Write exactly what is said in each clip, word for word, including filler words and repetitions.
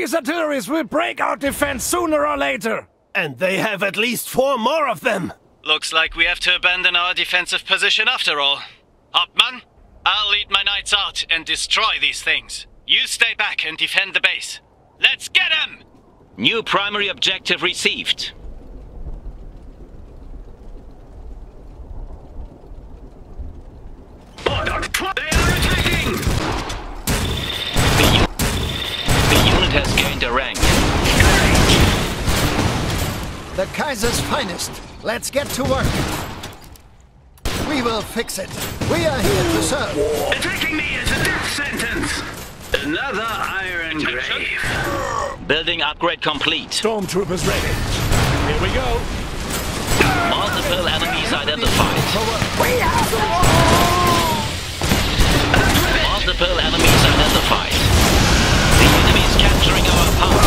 These artilleries will break our defense sooner or later! And they have at least four more of them! Looks like we have to abandon our defensive position after all. Hauptmann, I'll lead my knights out and destroy these things. You stay back and defend the base. Let's get them! New primary objective received. Has gained a rank. The Kaiser's finest. Let's get to work. We will fix it. We are here to serve. Attacking me is a death sentence. Another iron grave. Building upgrade complete. Stormtroopers ready. Here we go. Multiple enemies identified. We have the wall. Multiple enemies identified. Capturing our power.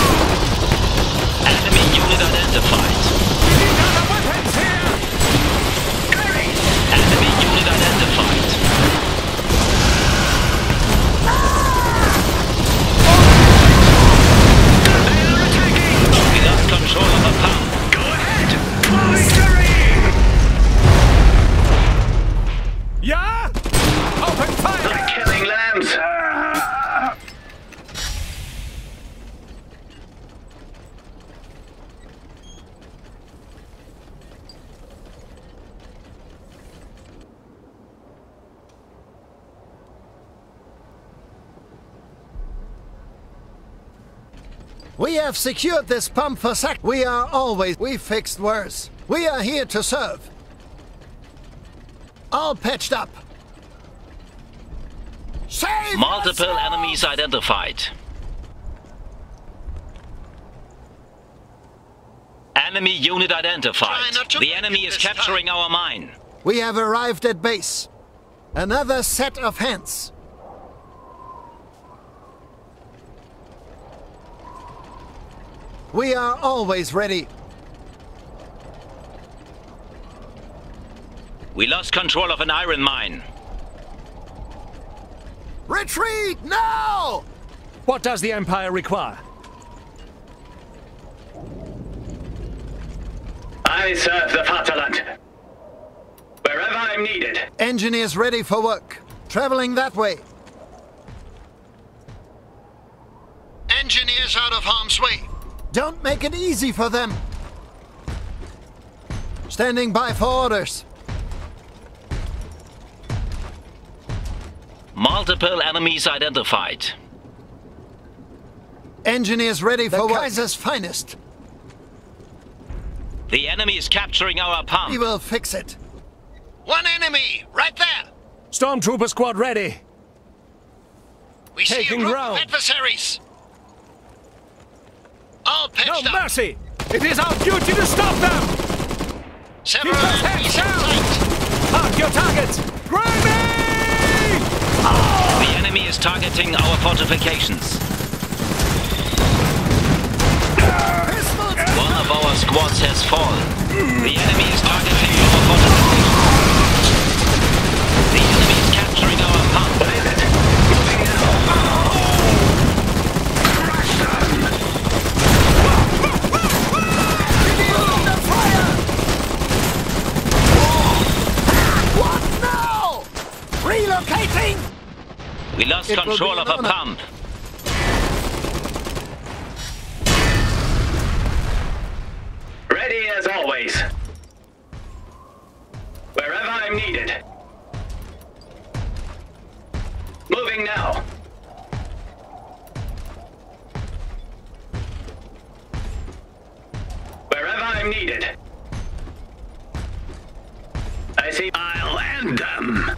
Enemy unit identified. We need other weapons here! Curry. Enemy unit identified. Ah! Oh. They are attacking! We lost control of our power. Go ahead! Victory! Yeah? Open fire! They're killing lambs! We have secured this pump for Sax. We are always. We fixed worse. We are here to serve. All patched up. Save Multiple us! enemies identified. Enemy unit identified. The enemy is capturing time. our mine. We have arrived at base. Another set of hands. We are always ready. We lost control of an iron mine. Retreat now! What does the Empire require? I serve the Vaterland. Wherever I'm needed. Engineers ready for work. Traveling that way. Engineers out of harm's way. Don't make it easy for them. Standing by for orders. Multiple enemies identified. Engineers ready for the Kaiser's finest. The enemy is capturing our pump. We will fix it. One enemy, right there. Stormtrooper squad ready. We see a group of adversaries. All pitched up. No mercy! It is our duty to stop them! Several enemies in sight! Mark your targets! Gravy! Oh. The enemy is targeting our fortifications. One of our squads has fallen. The enemy is targeting our fortifications. The enemy is capturing our pump. We lost it control of a pump. Ready as always. Wherever I'm needed. Moving now. Wherever I'm needed. I see. I'll end them.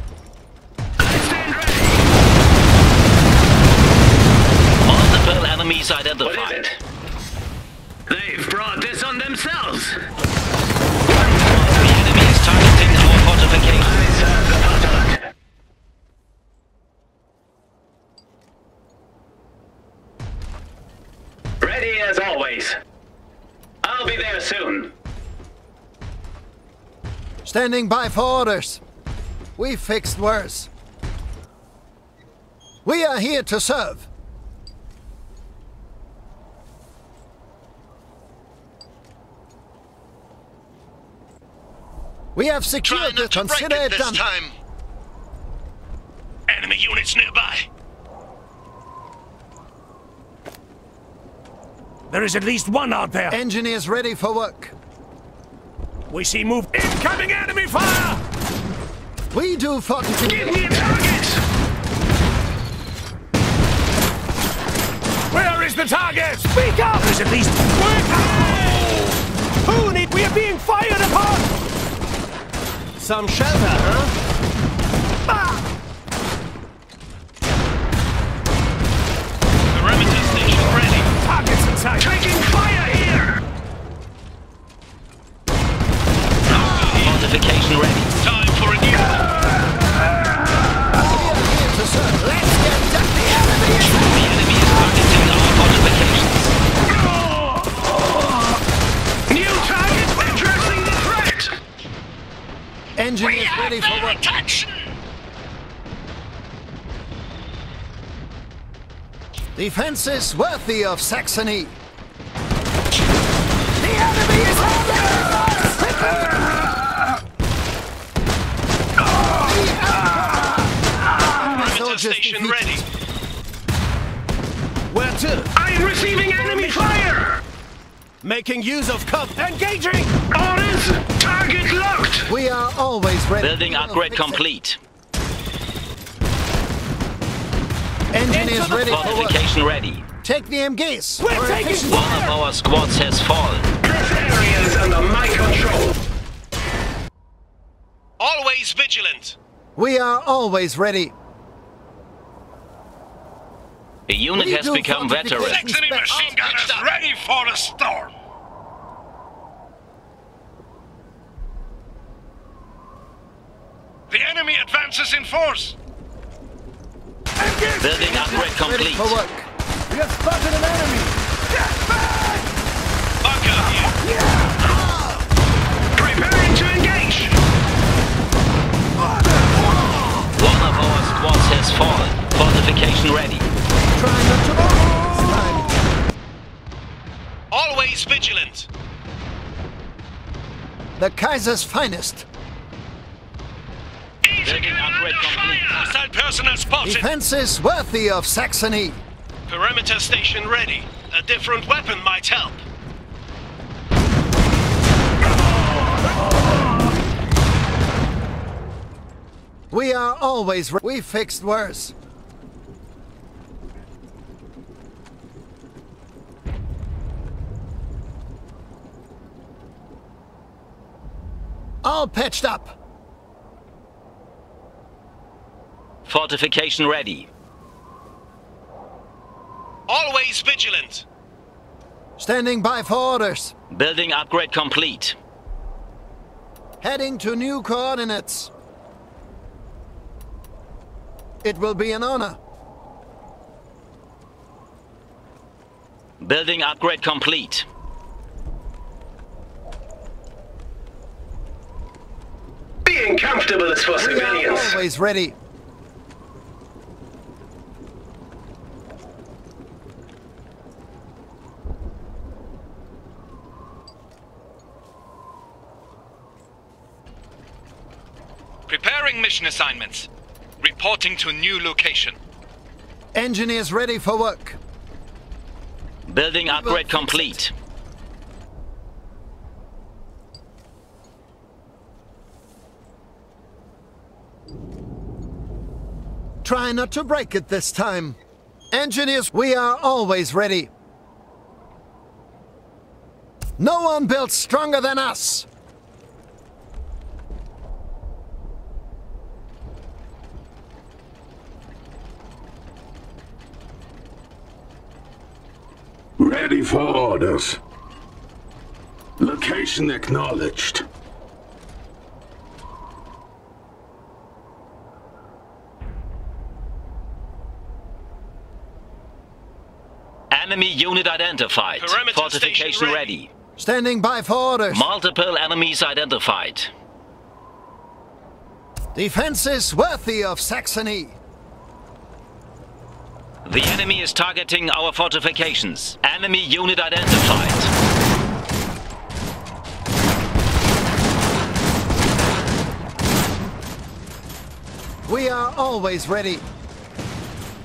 Enemies identified. What is it? They've brought this on themselves. The enemy is targeting our fortifications. Ready as always. I'll be there soon. Standing by for orders. We fixed worse. We are here to serve. We have secured the considerate this time. Enemy units nearby. There is at least one out there. Engineers ready for work. We see move. Incoming enemy fire! We do forty-two. Give me a target! Where is the target? Speak up! There is at least one. Who need? We are being fired upon! Some shelter, huh? Ah! Targets inside! Taking fire here! Ah, fortification ready. Time for a new ah, we are here to serve. Let's get down the enemy! The enemy is targeting our fortifications. Oh. New target addressing the threat! Engine we is ready for work. Attention. Defenses worthy of Saxony. The enemy is under fire! Soldiers station ready. Where to? I am receiving enemy fire! Making use of cover. Engaging! Orders! Target locked! We are always ready. Building upgrade complete. Engine is ready. Fortification ready. Take the M Gs. We're taking fire. One of our squads has fallen. This area is under my control. Always vigilant. We are always ready. A unit has become veteran. Saxony machine gun is ready for a storm. The enemy advances in force. Building upgrade complete. For work. We have spotted an enemy. Get back! Bunker here. Yeah. Ah. Preparing to engage. Order. One of our squads has fallen. Fortification ready. Trying not to move. Always vigilant. The Kaiser's finest. Hostile personnel spotted. Defenses worthy of Saxony. Perimeter station ready. A different weapon might help. We are always ready. We fixed worse. All patched up. Fortification ready. Always vigilant. Standing by for orders. Building upgrade complete. Heading to new coordinates. It will be an honor. Building upgrade complete. Being comfortable is for civilians. Always ready. Preparing mission assignments. Reporting to new location. Engineers ready for work. Building upgrade complete. Try not to break it this time. Engineers, we are always ready. No one built stronger than us. Ready for orders. Location acknowledged. Enemy unit identified. Perimeter fortification ready. ready. Standing by for orders. Multiple enemies identified. Defenses worthy of Saxony. The enemy is targeting our fortifications. Enemy unit identified. We are always ready.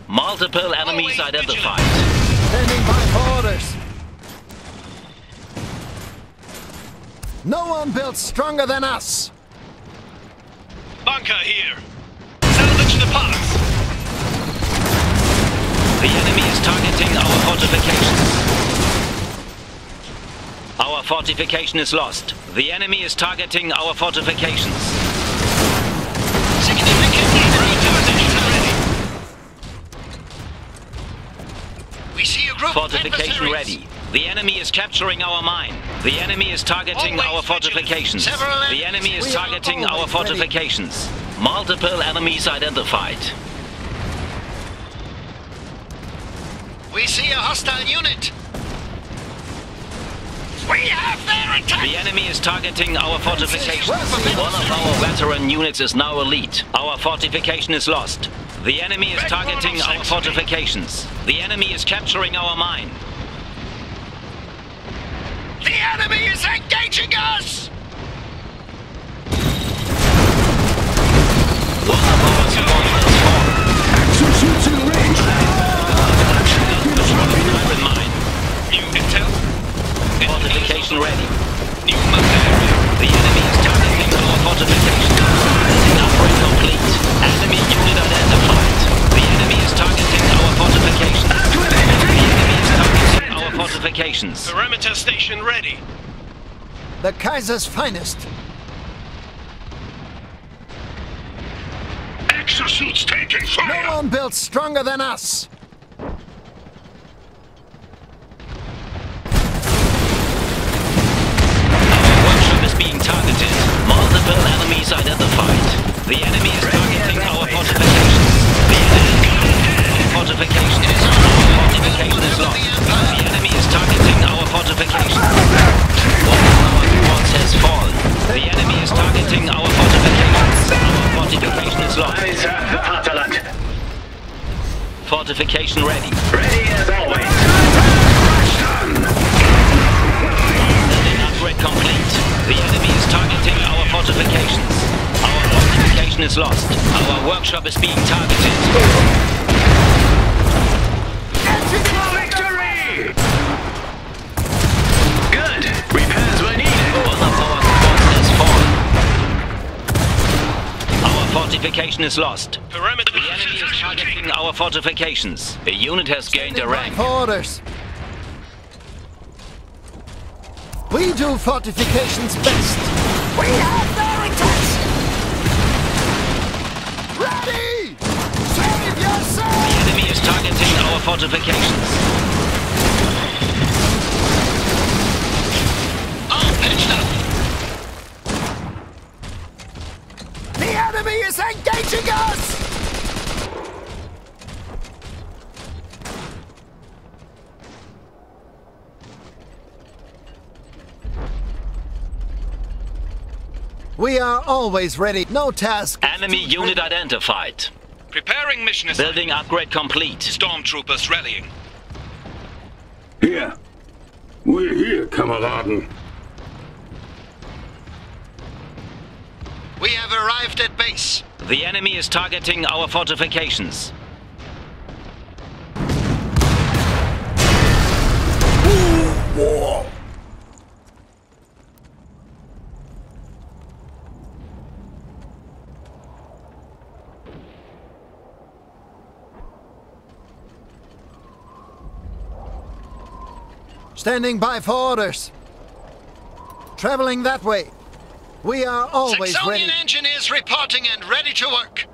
Multiple enemies always identified. Sending my orders. No one built stronger than us. Bunker here. Salvage the parts. The enemy is targeting our fortifications. Our fortification is lost. The enemy is targeting our fortifications. Significantly retardation already. We see a group of adversaries. Fortification ready. The enemy is capturing our mine. The enemy is targeting our fortifications. The enemy is targeting our fortifications. Multiple enemies identified. We see a hostile unit. We have their attack! The enemy is targeting our fortifications. One of our veteran units is now elite. Our fortification is lost. The enemy is targeting our fortifications. The enemy is capturing our mine. The enemy is engaging us! One of our commandos fallen. Action shoots in range! Action destroyed iron mine. New intel. Fortification ready. New mother area. The enemy is targeting our fortification. Numbering complete. Enemy unit identified. The enemy is targeting our fortification. The enemy is targeting our fortifications. Perimeter station ready. The Kaiser's finest. Exosuits taking fire. No one built stronger than us. Our workshop is being targeted. Multiple enemies identified. The enemy is targeting our fortifications. The enemy fortification is our fortification is lost. The enemy is targeting our fortification. One of our squads has fallen. The enemy is targeting our fortifications. Our fortification is lost. Vaterland. Fortification ready. Ready as always. Building upgrade complete. The enemy is targeting our fortifications. Our fortification is lost. Our workshop is being targeted. Fortification is lost. Perimeter. The enemy is targeting our fortifications. A unit has gained a rank. Orders. We do fortifications best. We have their attacks. Ready! Save yourself! The enemy is targeting our fortifications. All pitched up. The enemy is engaging us! We are always ready. No task. Enemy unit identified. Preparing mission is building upgrade complete. Stormtroopers rallying. Here. We're here, Kameraden. We have arrived at base. The enemy is targeting our fortifications. War. Standing by for orders. Traveling that way. We are always Saxonian ready. Engineers reporting and ready to work.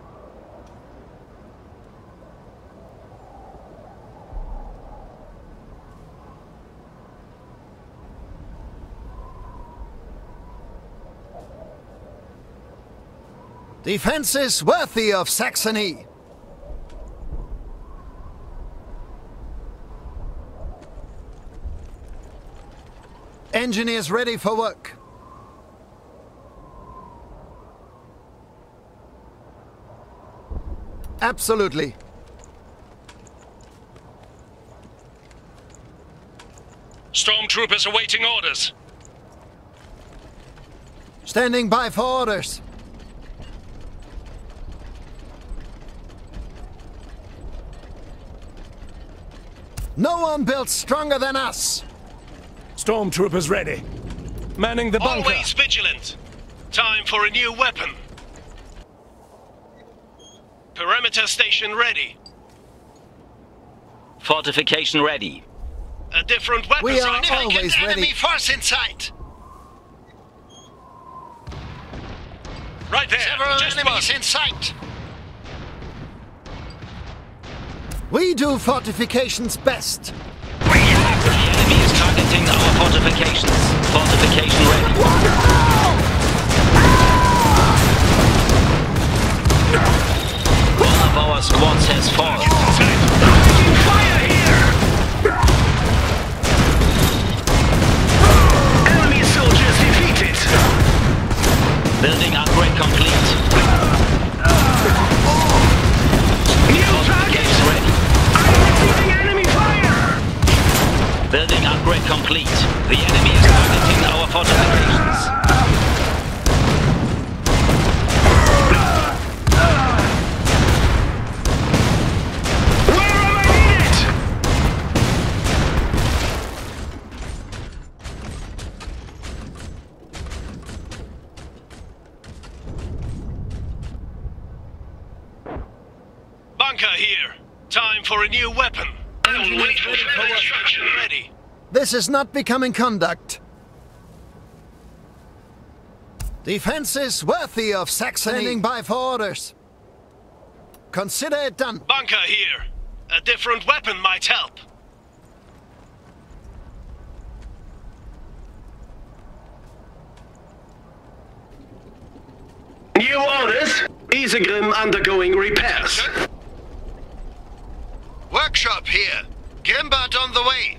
Defenses worthy of Saxony. Engineers ready for work. Absolutely. Stormtroopers awaiting orders. Standing by for orders. No one built stronger than us! Stormtroopers ready. Manning the bunker. Always vigilant. Time for a new weapon. Perimeter station ready. Fortification ready. A different weapon. We are always ready. Enemy force in sight. Right there. Several Just enemies one. in sight. We do fortifications best. We have the enemy is targeting our fortifications. Fortification ready. One of our squads has fallen. Fire here! Enemy soldiers defeated. Building upgrade complete. New target. Building upgrade complete. The enemy is targeting our fortifications. Where am I needed? Bunker here. Time for a new weapon. Ready. This is not becoming conduct. Defenses worthy of Saxony. Standing by for orders. Consider it done. Bunker here. A different weapon might help. New orders. Isegrim undergoing repairs. Workshop here. Grimbart on the way.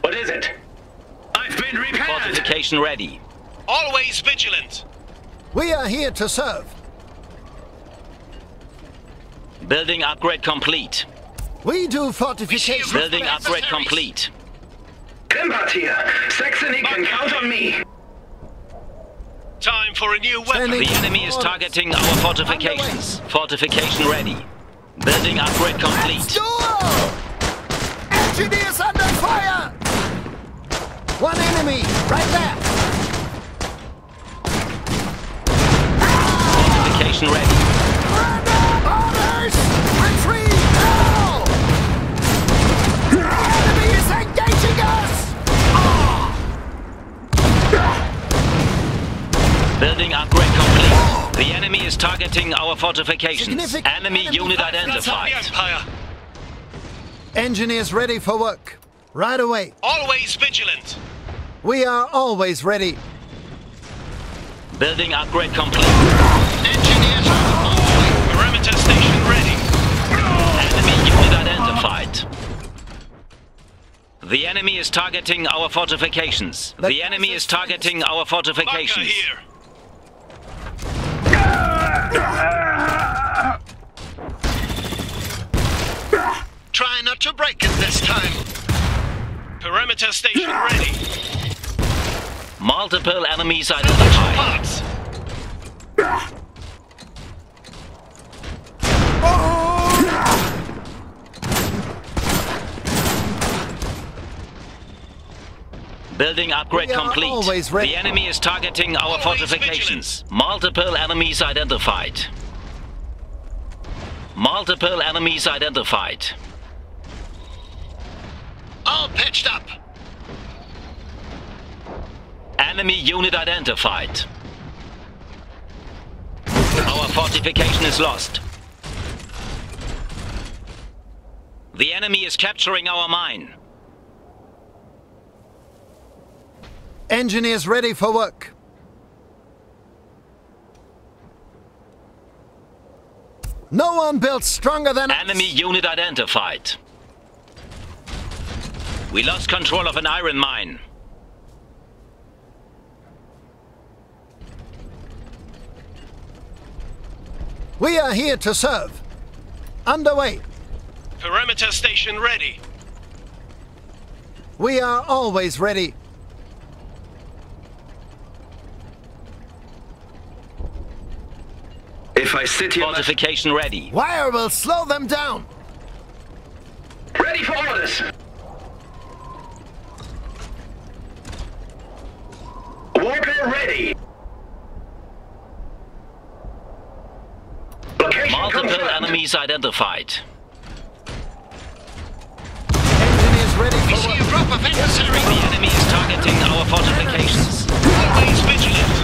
What is it? I've been repaired. Fortification ready. Always vigilant. We are here to serve. Building upgrade complete. We do fortification. We Building upgrade complete. Grimbart here. Saxony can count on me. Time for a new weapon. Standing the enemy is targeting our fortifications. Underway. Fortification ready. Building upgrade complete. Let's duel! Engineers under fire! One enemy, right there! Fortification ready. Orders! Retreat now! The enemy is engaging us! Ah! Building upgrade complete. The enemy is targeting our fortifications. Enemy, enemy unit identified. Engineers ready for work. Right away. Always vigilant. We are always ready. Building upgrade complete. Engineers on the move. Perimeter station ready. Enemy unit identified. The enemy is targeting our fortifications. The enemy is targeting our fortifications. Bunker here. Try not to break it this time. Perimeter station ready. Multiple enemies identified. Building upgrade complete. The enemy is targeting our always fortifications. Vigilant. Multiple enemies identified. Multiple enemies identified. All patched up. Enemy unit identified. Our fortification is lost. The enemy is capturing our mine. Engineers ready for work. No one built stronger than us. Enemy unit identified. We lost control of an iron mine. We are here to serve. Underway. Perimeter station ready. We are always ready. If I sit here... Fortification ready. Wire will slow them down. Ready for orders. Walker ready. Location Multiple confirmed. Enemies identified. Engineers ready for we see a group of adversary. The enemy is targeting our fortifications. Always vigilant.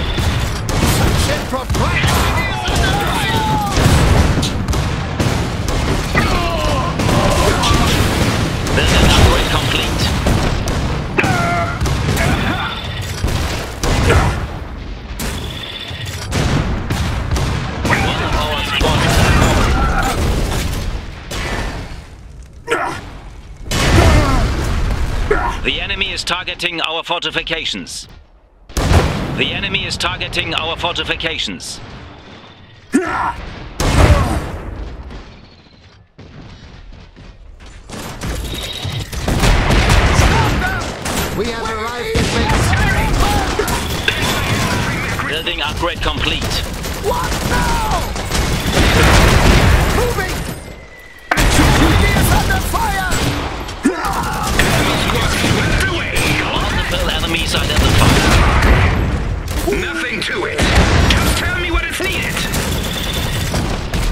Central fire. Build and upgrade complete. One of our squads at home. The enemy is targeting our fortifications. The enemy is targeting our fortifications. We have arrived at base. Building upgrade complete. What now? Moving! Engineers under fire! Multiple enemies identified. Nothing to it. Just tell me what is needed.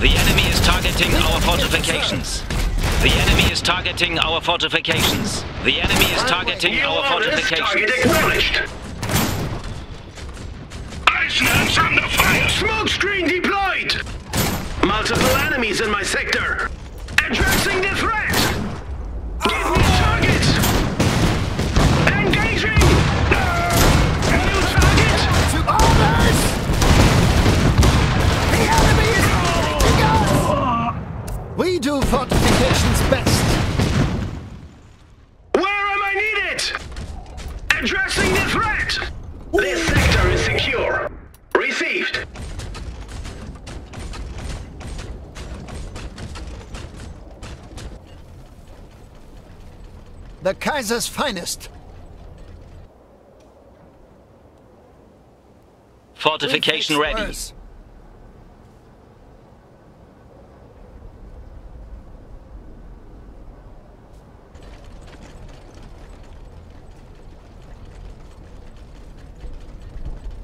The enemy is targeting our fortifications. The enemy is targeting our fortifications. The enemy is targeting our fortifications. Target acknowledged. Iceman's under fire! Smoke screen deployed! Multiple enemies in my sector. Addressing the threat! Give me targets! Engaging! New target! To orders! The enemy is taking us! We do fortifications best! Addressing the threat! This sector is secure. Received. The Kaiser's finest. Fortification ready.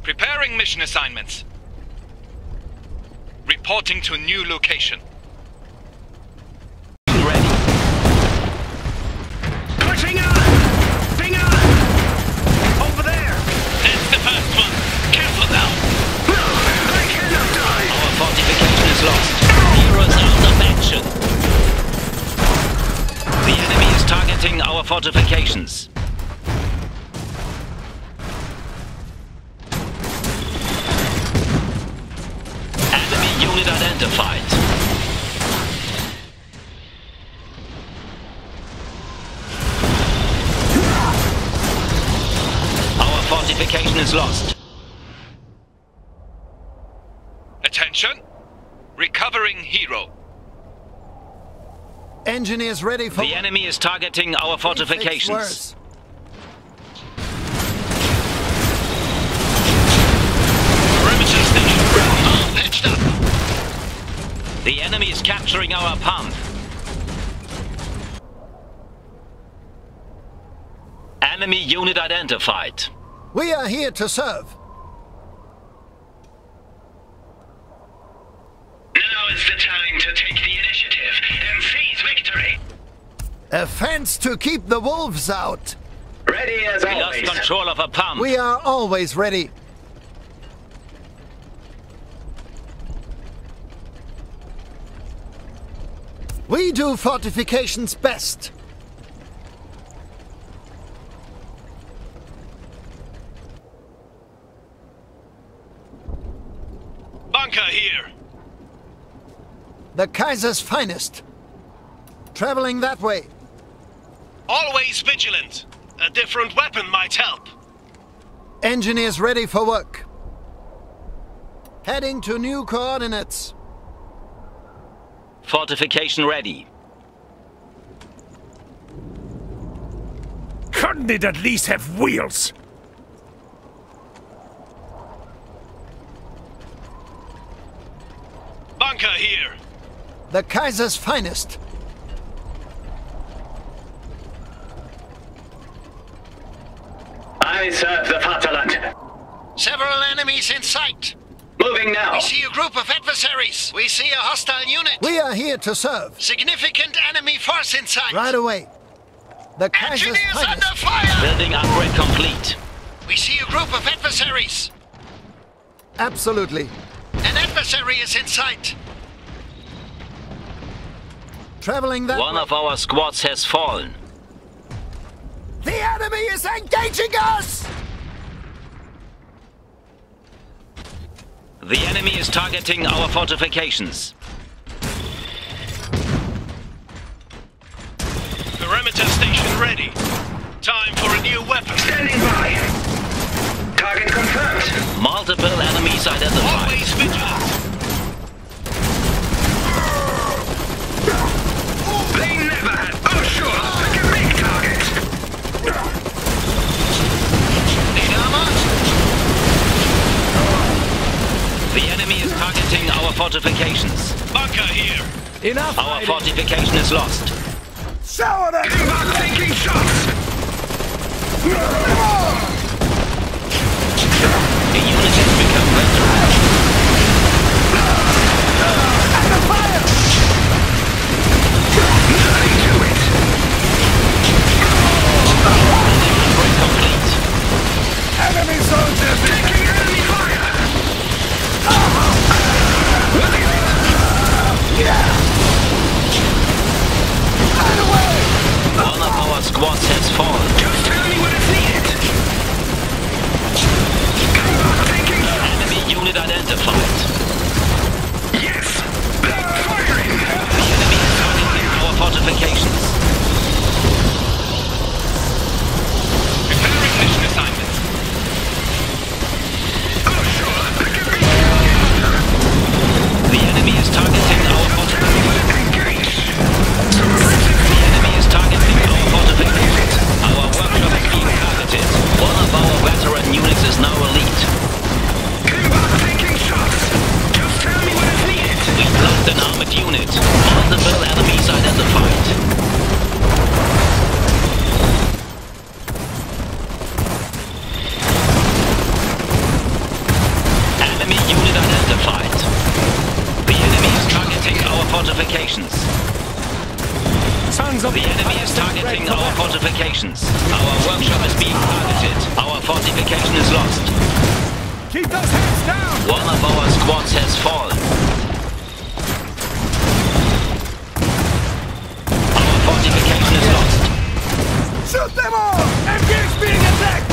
Preparing mission assignments. Reporting to new location. Ready. Pushing on! Ping on! Over there! That's the first one. Careful now! No, I cannot die! Our fortification is lost. Heroes out of action. The enemy is targeting our fortifications. Unit identified. Our fortification is lost. Attention! Recovering hero. Engineers ready for... The enemy is targeting our fortifications. Perimeter station ready. All patched up. The enemy is capturing our pump. Enemy unit identified. We are here to serve. Now is the time to take the initiative and seize victory. A fence to keep the wolves out. Ready as always. We lost control of a pump. We are always ready. We do fortifications best. Bunker here. The Kaiser's finest. Traveling that way. Always vigilant. A different weapon might help. Engineers ready for work. Heading to new coordinates. Fortification ready. Couldn't it at least have wheels? Bunker here. The Kaiser's finest. I serve the Vaterland. Several enemies in sight. Moving now. We see a group of adversaries. We see a hostile unit. We are here to serve. Significant enemy force in sight. Right away. The Kaiser's Engineers under fire! Building upgrade complete. We see a group of adversaries. Absolutely. An adversary is in sight. Traveling that One way. Of our squads has fallen. The enemy is engaging us! The enemy is targeting our fortifications. Perimeter station ready. Time for a new weapon. Standing by. Target confirmed. Multiple enemies identified. Always vigilant. They never had. Oh, sure. Pick a big target. Need armor? The enemy is targeting our fortifications. Bunker here. Enough. Our fighting. Fortification is lost. Shower them! Keep taking shots! The unit has become veteran. And the fire! Nothing to it! Building upgrade complete. Enemy soldiers taking enemy fire! Look at it! Yeah! One of our squads has fallen. Just tell me when it's needed. Enemy unit identified. Yes! They're firing! The enemy is targeting our fortifications. Preparing mission assignment. Oh sure, pick a big target. The enemy is targeting our fortifications. Our workshop is being targeted. One of our veteran units is now elite. Kimba taking shots! Just tell me when it's needed! We blocked an armored unit. Multiple enemies identified. Enemy unit identified. The enemy is targeting our fortifications. The enemy is targeting our fortifications. Our workshop is being targeted. Our fortification is lost. Keep those hands down! One of our squads has fallen. Our fortification is lost. Shoot them all! M G is being attacked!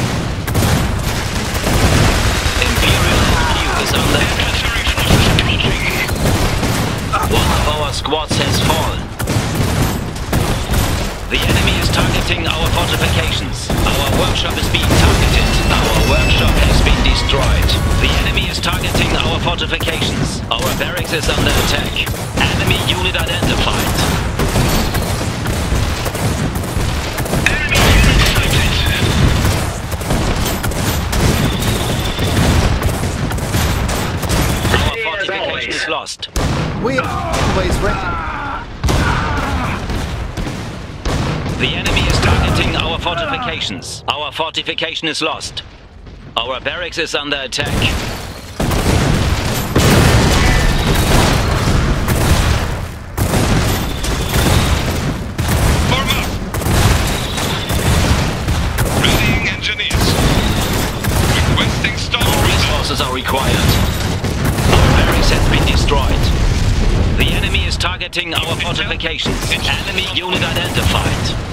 Imperial nuke is under attack. One of our squads has fallen. The enemy is targeting our fortifications. Our workshop is being targeted. Our workshop has been destroyed. The enemy is targeting our fortifications. Our barracks is under attack. Enemy unit identified. Enemy unit sighted. Our fortification is lost. We are always ready. The enemy is targeting our fortifications. Our fortification is lost. Our barracks is under attack. Form up! Rallying engineers. Requesting storm. Our resources are required. Our barracks has been destroyed. The enemy is targeting our fortifications. Enemy unit identified.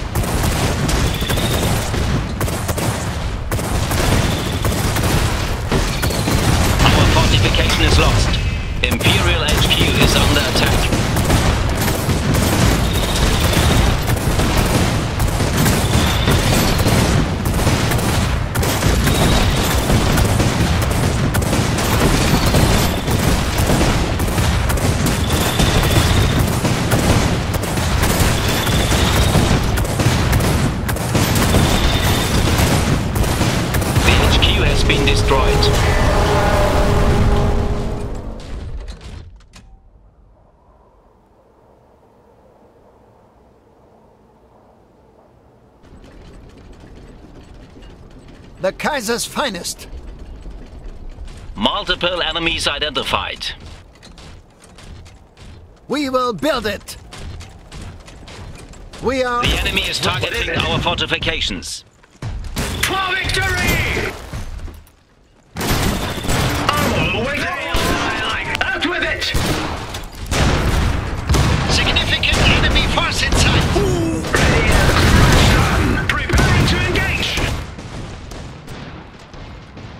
Our fortification is lost. Imperial H Q is under attack. The Kaiser's finest. Multiple enemies identified. We will build it. We are... The enemy is targeting our fortifications. For victory! I will wait like out with it! Significant enemy force in sight. Ready to crush them. Preparing to engage.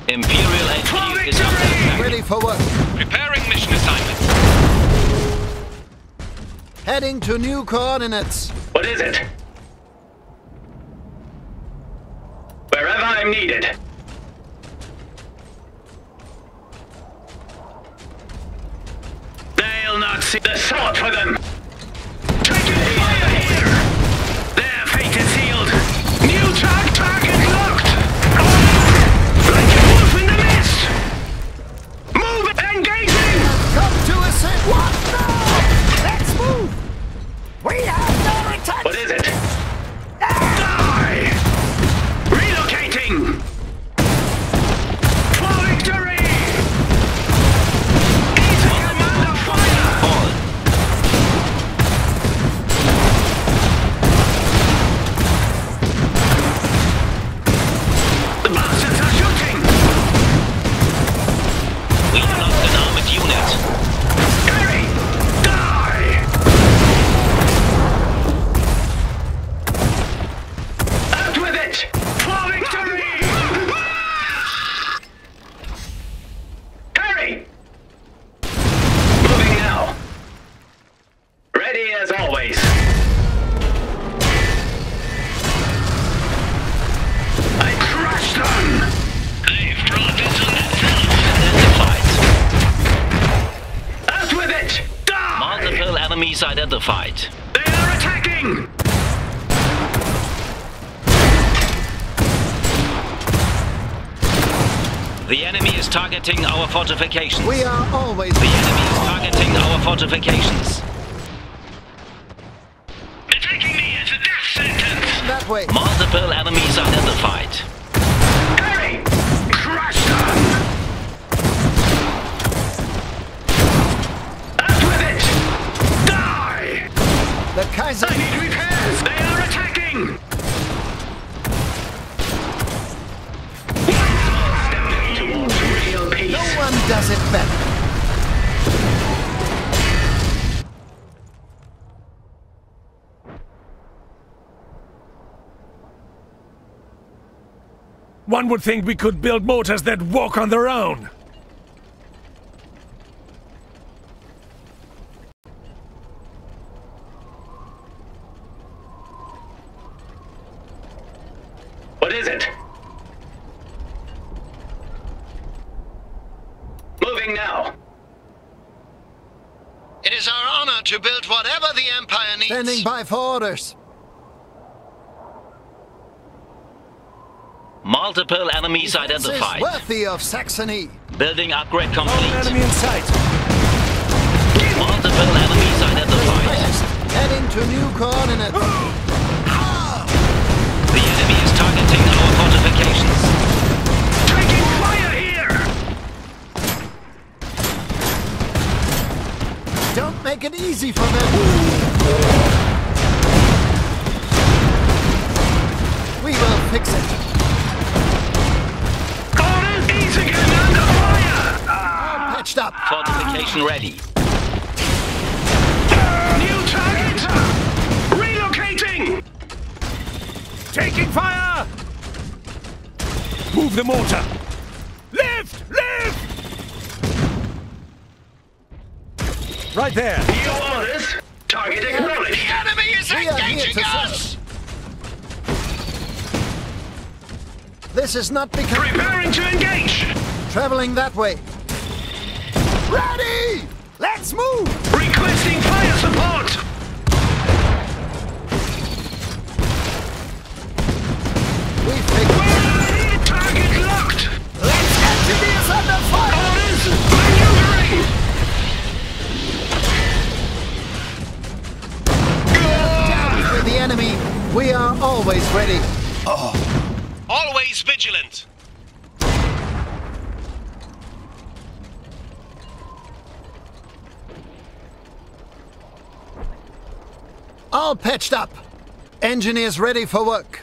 Imperial H Q is under attack. Ready for work. Preparing mission assignment. Heading to new coordinates. What is it? Wherever I'm needed. They'll not see the sword for them. Take it fire here. Their fate is sealed. New track target locked. Like a wolf in the mist. Move it. Engaging. Come to us at what? No. Let's move. We have no return. What is it? Identified. They are attacking! The enemy is targeting our fortifications. We are always... The enemy is targeting our fortifications. Attacking me is a death sentence! That way. Multiple enemies identified. Hurry! Crush them! The Kaiser! I need repairs! They are attacking! Real peace. No one does it better. One would think we could build mortars that walk on their own! To build whatever the Empire needs. Standing by for orders. Multiple enemies identified. Worthy of Saxony. Building upgrade complete. No enemy in sight. Multiple enemies identified. Heading to new coordinates. The enemy is targeting our fortifications. Taking fire here. Don't make it easy for them. We will fix it. Golden is again under fire. Ah, patched up. Fortification ready. New target. Relocating. Taking fire. Move the mortar. Lift. Lift. Right there. New orders. Target acknowledged. The enemy is engaging us. This is not becoming. Preparing to engage. Traveling that way. Ready. Let's move. Requesting fire support. We picked. Well, target locked. Let's activate us under fire. Orders. Maneuvering. The enemy, we are always ready. Oh. Always vigilant. All patched up. Engineers ready for work.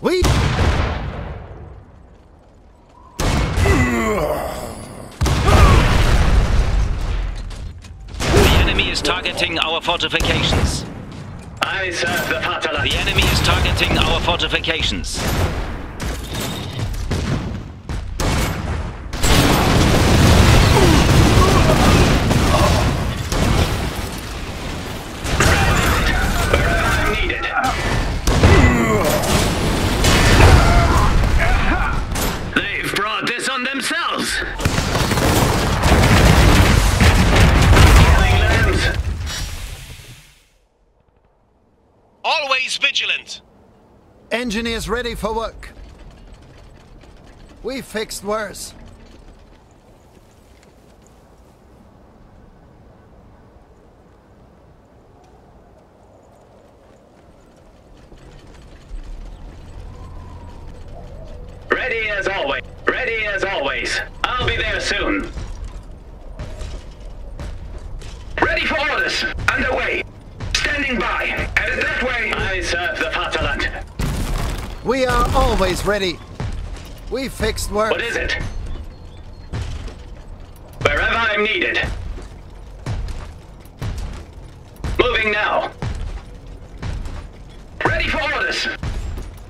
We... The enemy is targeting our fortifications. I serve the Vaterland. The enemy is targeting our fortifications. Vigilant. Engineers ready for work. We fixed worse. Ready as always. Ready as always. I'll be there soon. Ready for orders. Underway. Standing by. Headed that way. I serve the Vaterland. We are always ready. We fixed work. What is it? Wherever I'm needed. Moving now. Ready for orders.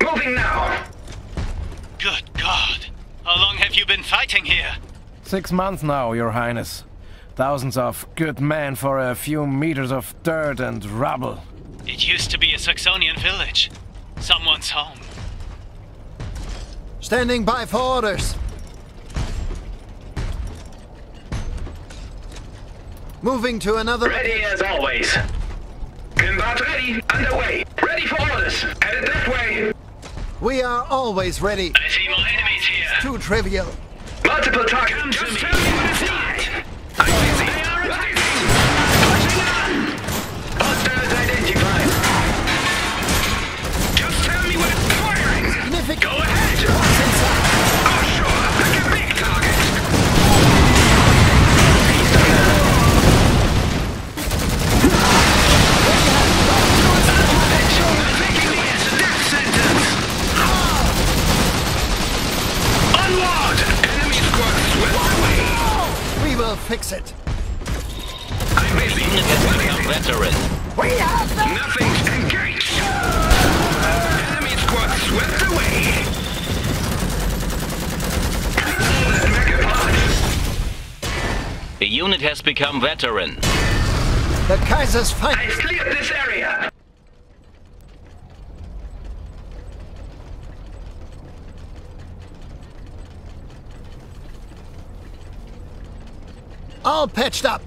Moving now. Good God. How long have you been fighting here? Six months now, Your Highness. Thousands of good men for a few meters of dirt and rubble. It used to be a Saxonian village. Someone's home. Standing by for orders. Moving to another... Ready as always. Combat ready. Underway. Ready for orders. Headed that way. We are always ready. I see more enemies here. It's too trivial. Multiple targets. Just tell me what it's like. I see they are attacking! Pushing on! Hostiles identified! Just tell me where it's firing! Significant. Go ahead! What's inside? Oh sure, like a big target! They're making me as a death sentence! Oh. Onward! Enemy squads with my way! We will fix it. I'm busy. Welcome, veteran. We have the... Nothing's engaged. Enemy squad swept away. Let's make a part. A unit has become veteran. The Kaiser's fight. I've cleared this area. All patched up.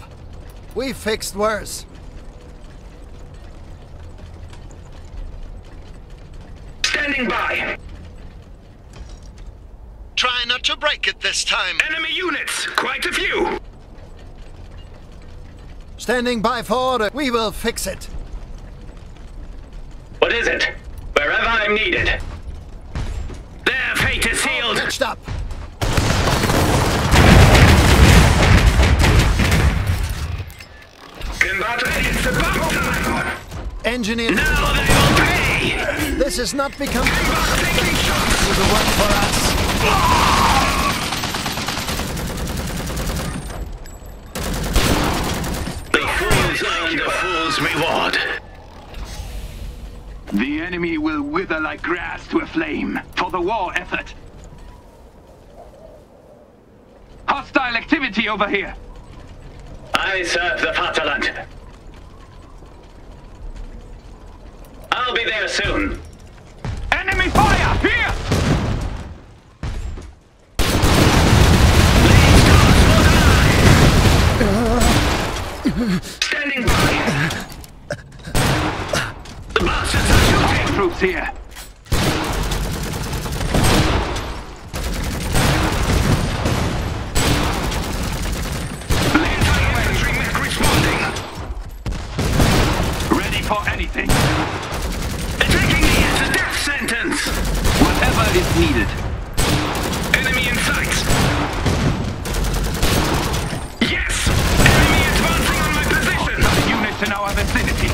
We fixed worse. Standing by. Try not to break it this time. Enemy units, quite a few. Standing by for order. We will fix it. What is it? Wherever I'm needed. Their fate is sealed. All patched up. It's about time! Engineer... Now they will pay! This has not become... Combat taking shots! This is a work for us! The fools earn the fool's reward. The enemy will wither like grass to a flame for the war effort. Hostile activity over here! I serve the Vaterland. I'll be there soon. Enemy fire! Here! Uh, Standing by! Uh, uh, the bastards are shooting! Troops here! needed. Enemy in sight! Yes! Enemy advance from my position! Hostile units in our vicinity.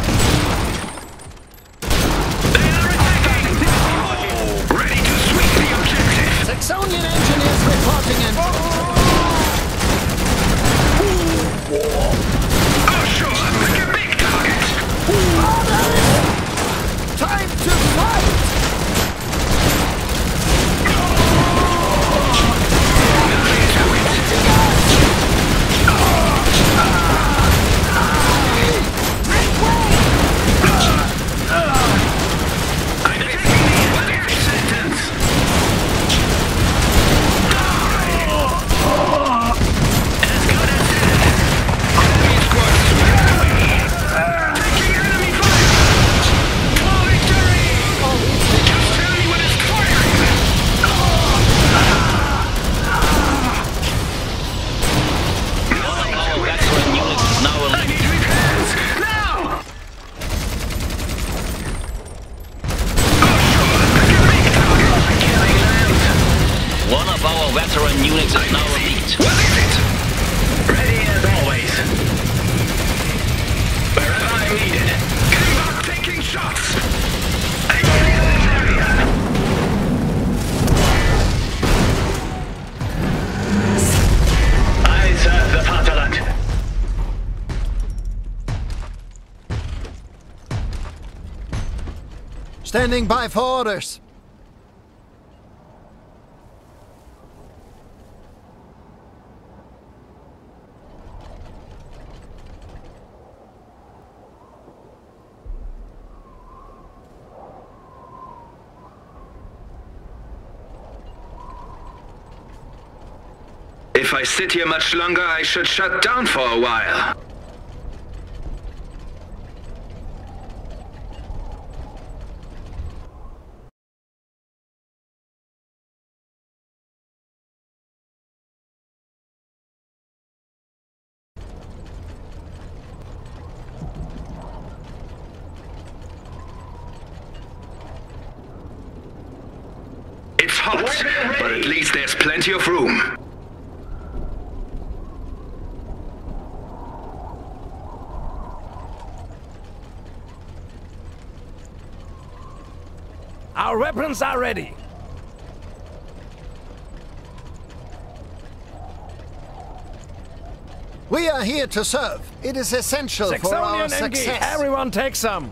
They are attacking! Oh. Ready to sweep the objective! Saxonian engineers reporting in. Oh, oh sure! Like a big target! Oh, time to fight! Standing by for orders. If I sit here much longer, I should shut down for a while. But at least there's plenty of room. Our weapons are ready. We are here to serve. It is essential Saxonian for our success. N G. Everyone take some.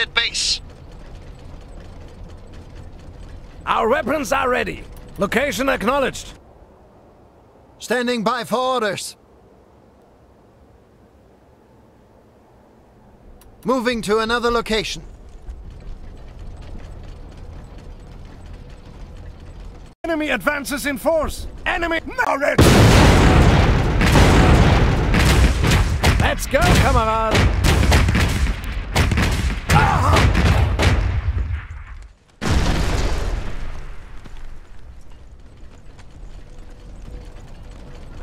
At base. Our weapons are ready. Location acknowledged. Standing by for orders. Moving to another location. Enemy advances in force. Enemy now ready. Let's go, Kameraden.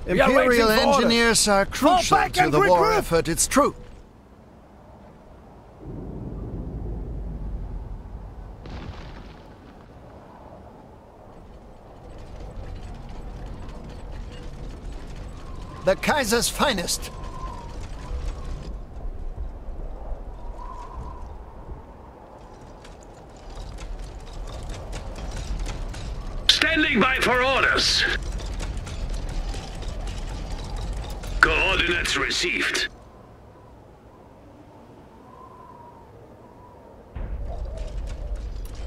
Imperial engineers are crucial to the war effort, it's true. The Kaiser's finest. Standing by for orders. Coordinates received.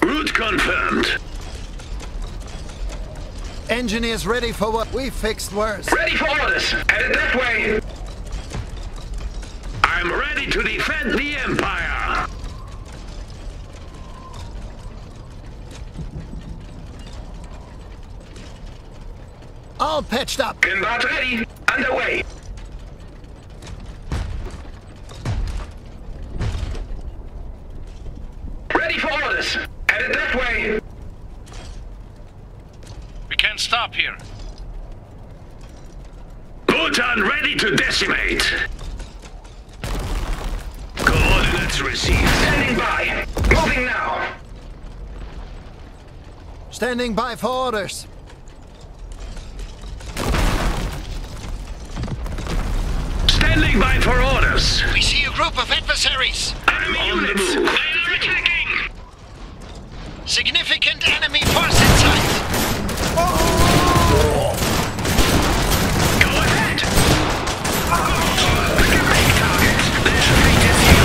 Route confirmed. Engineers ready for what we fixed worse. Ready for orders. Headed that way. I'm ready to defend the Empire. All patched up. Combat ready. Underway. Ready for orders! Headed that way! stop here. Gutan ready to decimate. Coordinates received. Standing by. Moving now. Standing by for orders. Standing by for orders. We see a group of adversaries. Enemy units. They are attacking. Significant enemy force in sight. Oh. Go ahead. Oh. Pick a break target. Let's make it heal.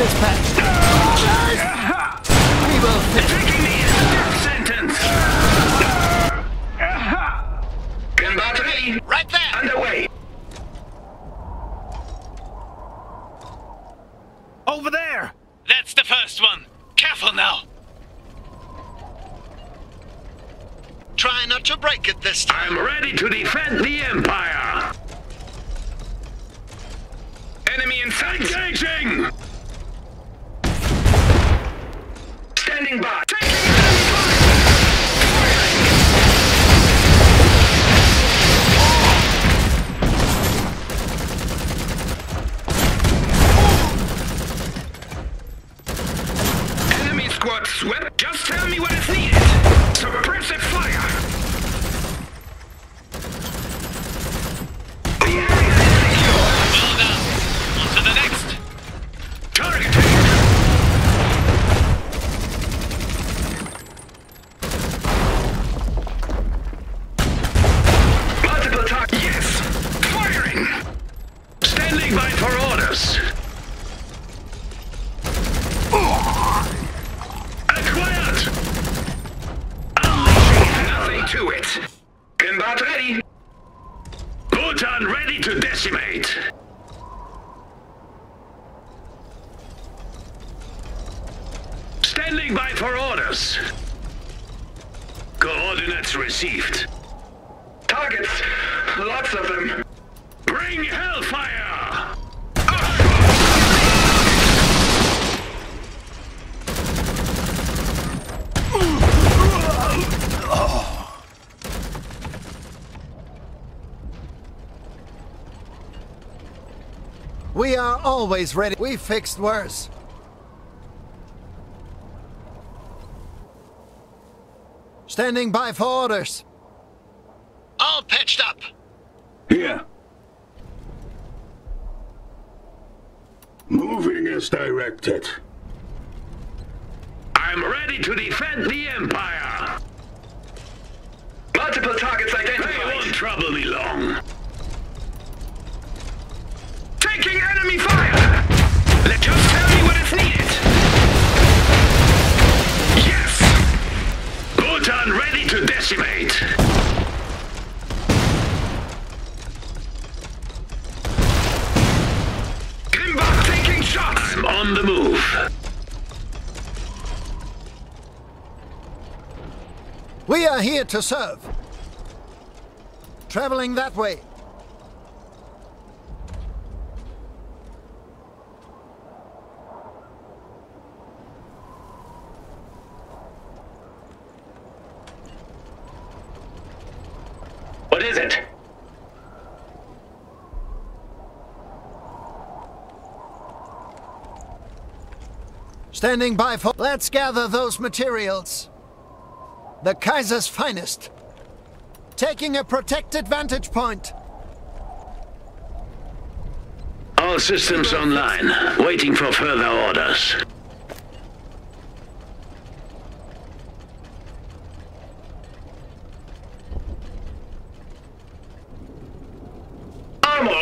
Dispatched. We will finish. Attacking the death sentence. Combattery. Right there. Underway. Over there! That's the first one. Careful now. Try not to break it this time. I'm ready to defend the Empire. Enemy in sight. Engaging! Standing by. Taking enemy squad swept. Just tell me what is needed. Suppressive fire. The area is secure. Well done. On to the next. Targeting. Multiple targets. Yes. Firing. Standing by for orders. To it. Combat ready. Gutan ready to decimate. Standing by for orders. Coordinates received. Targets. Lots of them. Bring hellfire. Oh. We are always ready. We fixed worse. Standing by for orders. All patched up. Here. Moving as directed. I'm ready to defend the Empire. Multiple targets identified. They won't trouble me long. Taking enemy fire! Let just tell me what is needed! Yes! Gutan ready to decimate! Grimbach taking shots! I'm on the move! We are here to serve! Traveling that way! What is it? Standing by for... Let's gather those materials. The Kaiser's finest. Taking a protected vantage point. All systems online. Waiting for further orders.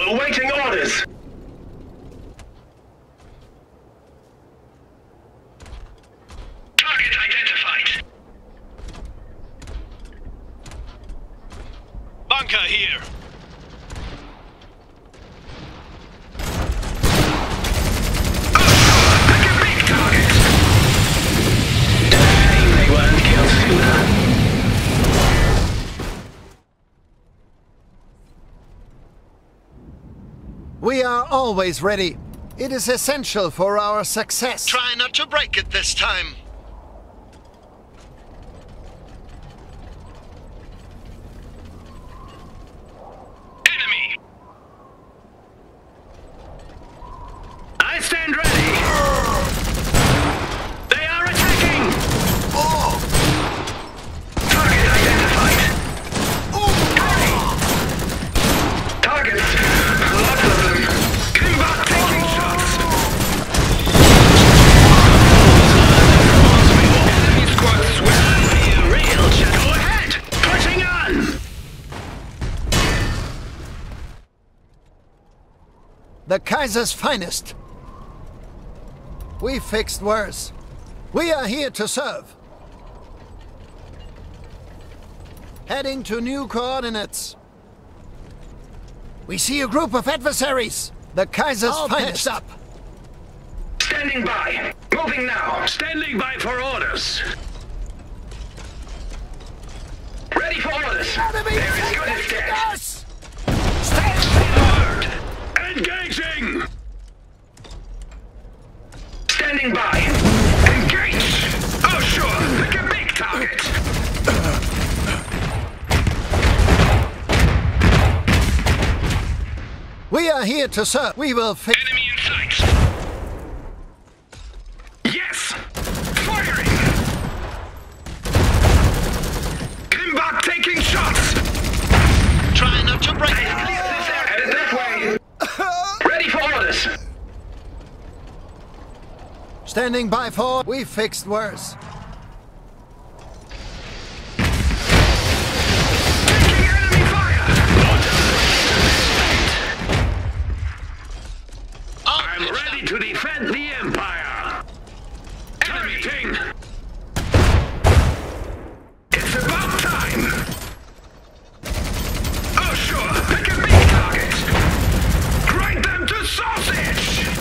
Awaiting orders! Target identified! Bunker here! We are always ready. It is essential for our success. Try not to break it this time. Stand ready! They are attacking! Oh! Target identified! Oh! Hurry! Targets! Lots of them! Kimbot taking shots! Enemy squad swiftly real shadow ahead! Pushing on! The Kaiser's finest! We fixed worse. We are here to serve. Heading to new coordinates. We see a group of adversaries. The Kaiser's finest. Up. Standing by. Moving now. Standing by for orders. Ready for orders. There is good instead. Stand forward. Engaging. Standing by. Engage! Oh sure, like a big target! We are here to serve. We will fix. Enemy in sight! Yes! Firing! Kimbot taking shots! Try not to break it! Headed that way! Ready for orders! Standing by for... We fixed worse. Taking enemy fire! Order. I'm ready to defend the Empire! Enemy ting! It's about time! Oh sure, pick a big target! Grind them to sausage!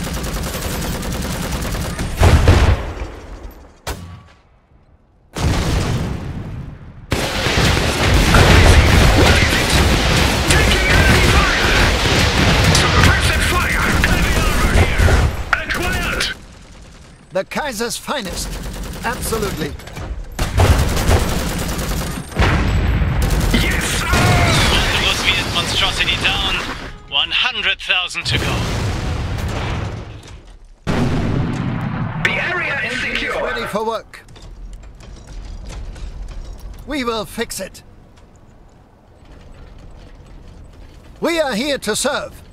The Kaiser's finest. Absolutely. Yes, sir! Rusviet monstrosity down. one hundred thousand to go. The area is secure. Ready for work. We will fix it. We are here to serve.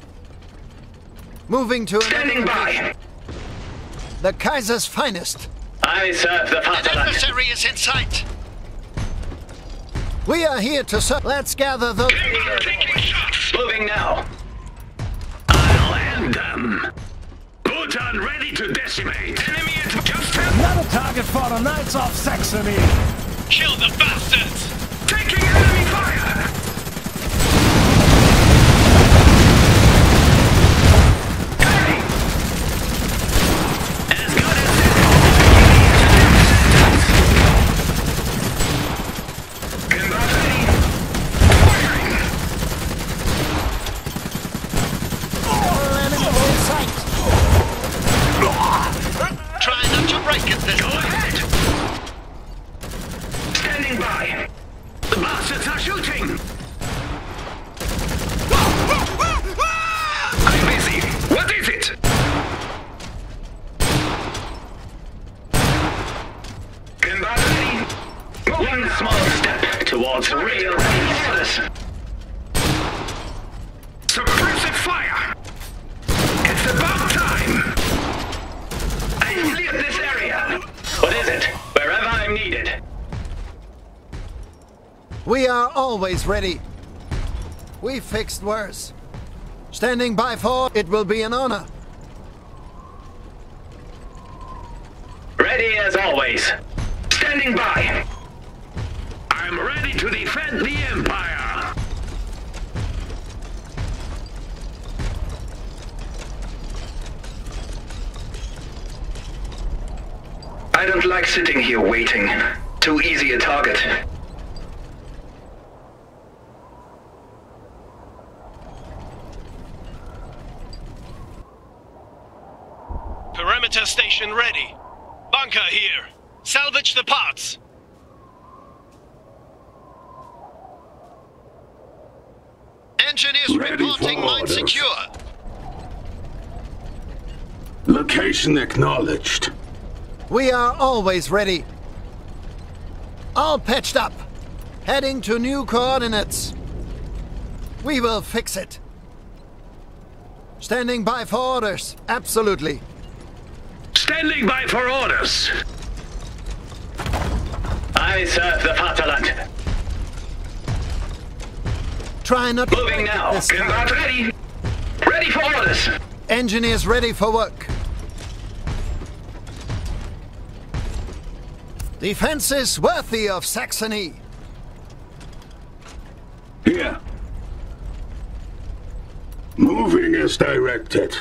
Moving to... Standing by. The Kaiser's finest. I serve the Fatherland. An adversary is in sight. We are here to serve. Let's gather the... Taking shots. Moving now. I'll end them. Bhutan ready to decimate. Enemy at just... Another target for the Knights of Saxony. Kill the bastards. Taking enemy fire. Always ready. We fixed worse. Standing by for it will be an honor. Ready as always. Standing by. I'm ready to defend the Empire. I don't like sitting here waiting. Too easy a target. Station ready. Bunker here. Salvage the parts. Engineers ready reporting mine secure. Location acknowledged. We are always ready. All patched up. Heading to new coordinates. We will fix it. Standing by for orders, absolutely. Standing by for orders. I serve the Vaterland. Try not to... Moving now. Combat ready. Ready for orders. Engineers ready for work. Defenses worthy of Saxony. Here. Moving as directed.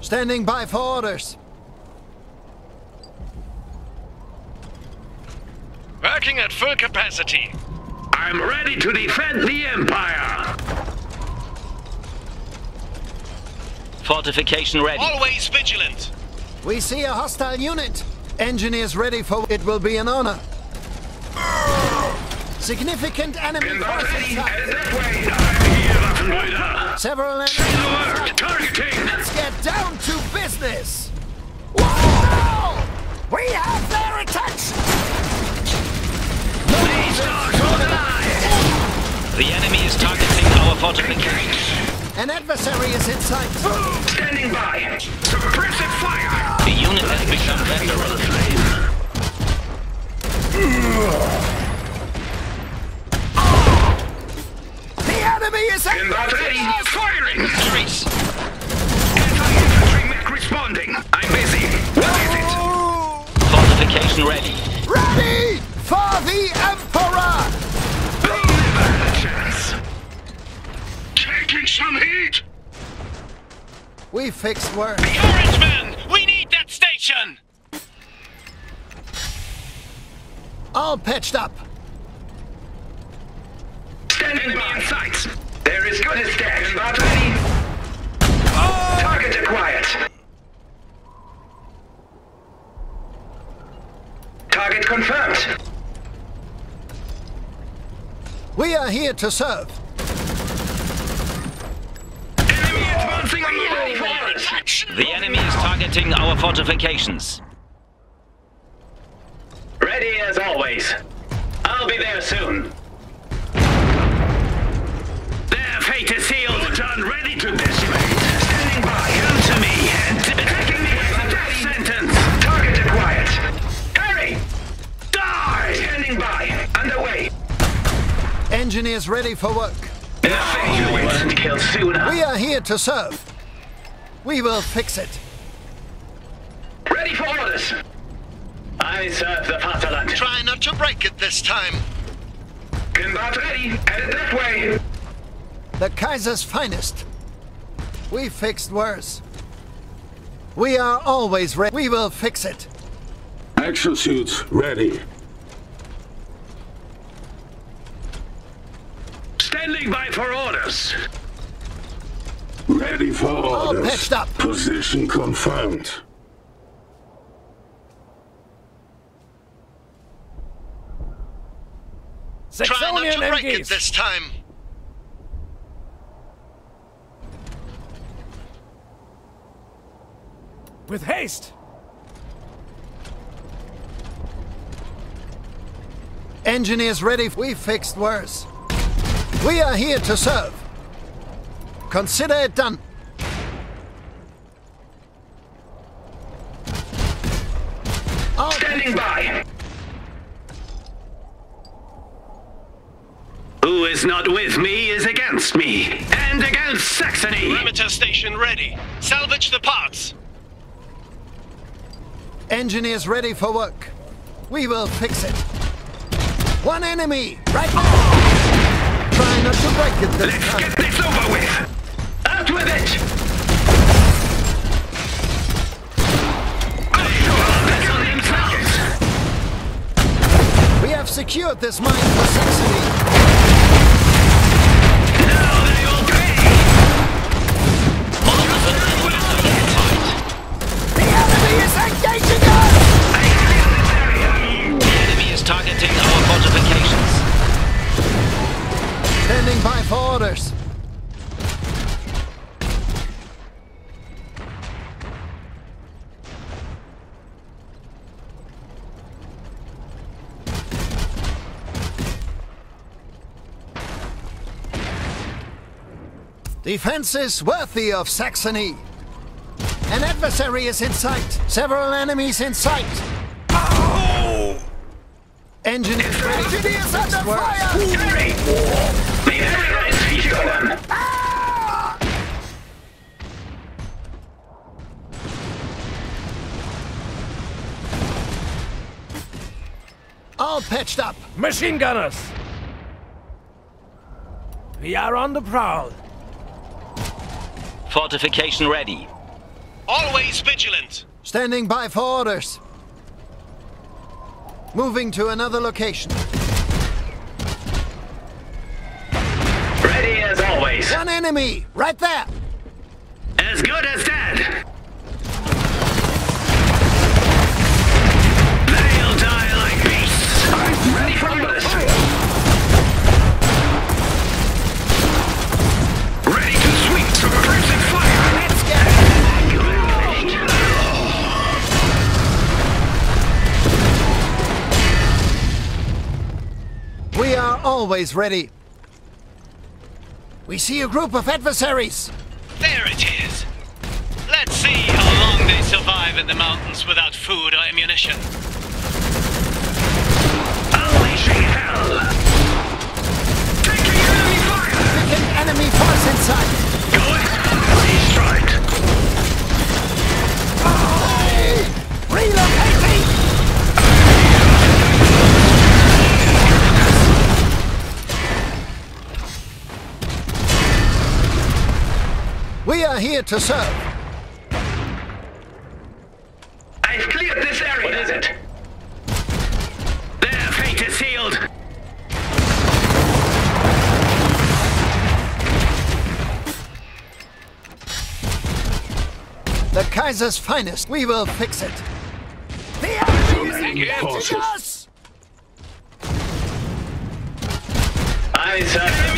Standing by for orders. Working at full capacity. I'm ready to defend the Empire. Fortification ready. Always vigilant. We see a hostile unit. Engineers ready for it. Will be an honor. Significant enemy forces. Several enemies. Targeting. Let's get down to business. Whoa! We have their attention. Please are organized. The enemy is targeting our fortifications. An adversary is in sight. Move. Standing by. Suppressive fire. The unit has become veteran. Enemy is active! Combat ready! Firing! Trees! Anti-infantry mech responding! I'm busy! What is it? Fortification ready! Ready! For the Emperor! They never had a chance! Taking some heat! We fixed work! The orange man! We need that station! All patched up! Enemy in sight. There is good as dead. Combat ready. Oh. Target acquired. Target confirmed. We are here to serve. Enemy advancing on the ready for us. The enemy is targeting our fortifications. Ready as always. I'll be there soon. Fate is sealed. Done. Ready to decimate. Standing by. Come to me and attacking me with a death sentence. Target acquired. Hurry! Die! Standing by. Underway. Engineers ready for work. Nothing you won't kill sooner. We are here to serve. We will fix it. Ready for orders. I serve the Vaterland. Try not to break it this time. Combat ready. Headed that way. The Kaiser's finest. We fixed worse. We are always ready. We will fix it. Action suits ready. Standing by for orders. Ready for orders. All patched up. Position confirmed. Try not to break it this time. With haste! Engineers ready. We fixed worse. We are here to serve. Consider it done. Standing by. Who is not with me is against me. And against Saxony. Perimeter station ready. Salvage the parts. Engineers ready for work. We will fix it. One enemy! Right now! Oh! Try not to break it this Let's time. Get this over with! Out with it! Oh, we have secured this mine for Saxony. Now they will pay! All of them will engaging us! I clear this area! The enemy is targeting our fortifications. Standing by for orders. Defenses worthy of Saxony. An adversary is in sight. Several enemies in sight. Oh! Engineers ready. Engineers under fire! Great war! The Emperor is begun! Ah! All patched up. Machine gunners! We are on the prowl. Fortification ready. Always vigilant. Standing by for orders. Moving to another location. Ready as always. One enemy, right there. As good as dead. They'll die like beasts. I'm ready for this. We are always ready. We see a group of adversaries. There it is. Let's see how long they survive in the mountains without food or ammunition. Unleashing hell! Taking enemy fire! Taking enemy force inside! Go ahead! Please strike! Oh! Relocating! We are here to serve. I've cleared this area. What is it? Their fate is sealed. The Kaiser's finest. We will fix it. The enemy is against us. I serve.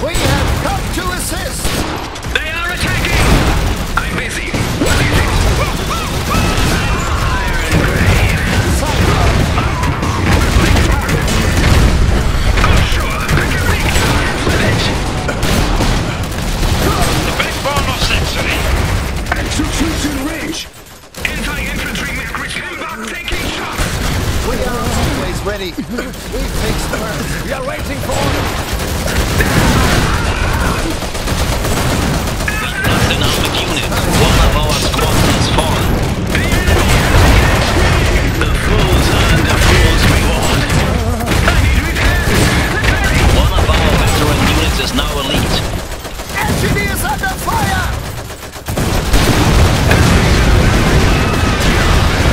We have come to assist! They are attacking! I'm busy! What is it? Iron Grave! Oh sure, I can make time with it! The backbone of Saxony! Execute in range! Anti-infantry mech came back taking shots! We are always ready! We fixed first! We are waiting for orders! Another unit, one of our squads has fallen. The fools earn the fool's reward. I need repairs! One of our veteran units is now elite. Engineers under fire!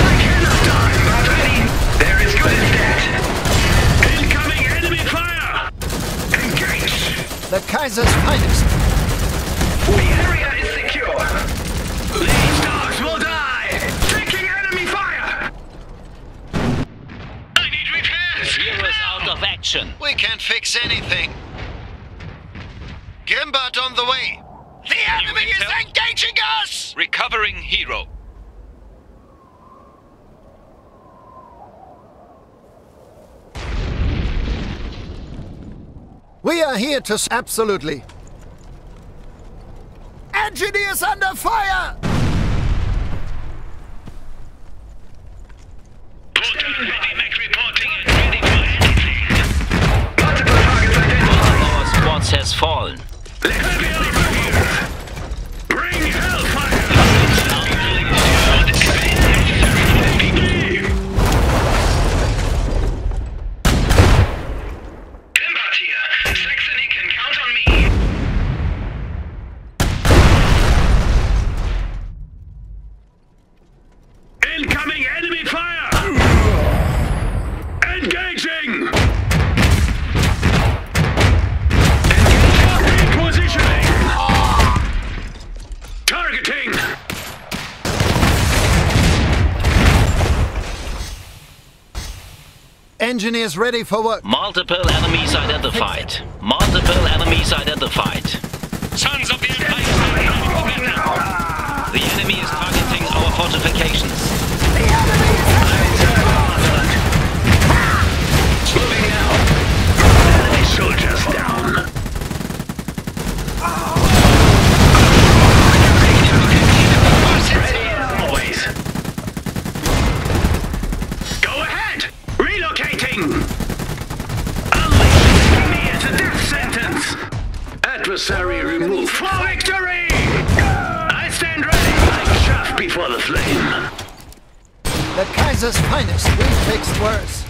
I cannot die, but ready. There is good as dead. Incoming enemy fire! Engage! The Kaiser's finest. The area is secure! These dogs will die! Taking enemy fire! I need repairs! The hero's out of action! We can't fix anything! Grimbart on the way! The enemy is engaging us! Recovering hero! We are here to... Absolutely! Engineers under fire! Portal ready, mech reporting and ready for anything. Multiple targets identified. Our squads has fallen. Let me here. Bring hellfire! Engineers ready for work. Multiple enemies identified. Multiple enemies identified. Sons of the Empire are not open now. The enemy is targeting our fortifications. The enemy is targeting. Moving now. Enemy soldiers down. adversary removed. For victory! I stand ready like chaff before the flame. The Kaiser's finest, we fixed worse.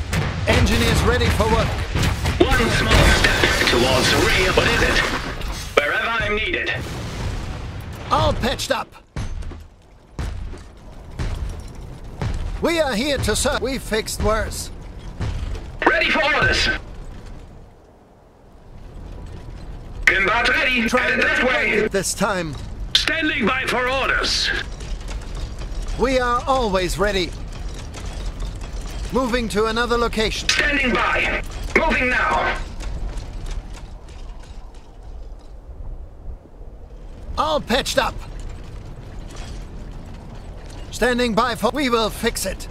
Engine is ready for work. One small step towards real. What is it? Wherever I'm needed. All patched up. We are here to serve. We fixed worse. Ready for orders. Combat ready. Try it that way. This time. Standing by for orders. We are always ready. Moving to another location. Standing by. Moving now. All patched up. Standing by for... We will fix it.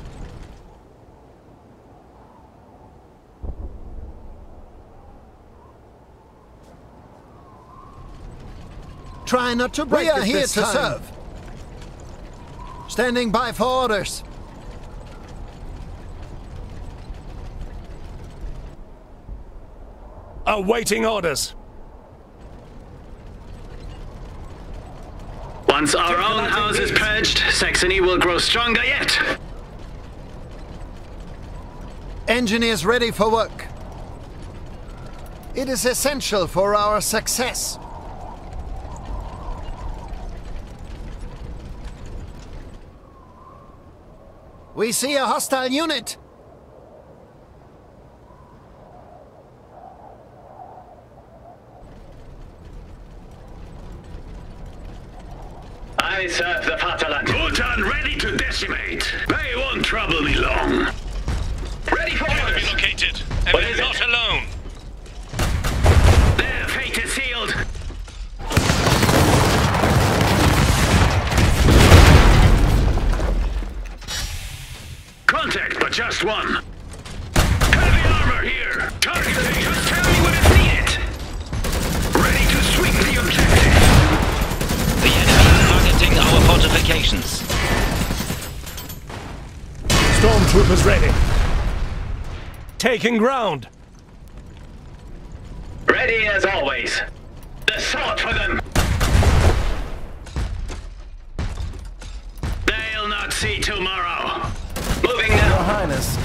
Try not to break. We are here to serve. Standing by for orders. Awaiting orders. Once our own house is purged, Saxony will grow stronger yet. Engineers ready for work. It is essential for our success. We see a hostile unit. I serve the Vaterland. Good and ready to decimate. They won't trouble me long. Ready for orders. Relocated. And we're not it? alone. Their fate is sealed. Contact, but just one. Heavy armor here. Targeting. Just tell me when it's needed. Ready to sweep the objective. Our fortifications. Stormtroopers ready. Taking ground. Ready as always. The sword for them. They'll not see tomorrow. Moving now. Your Highness,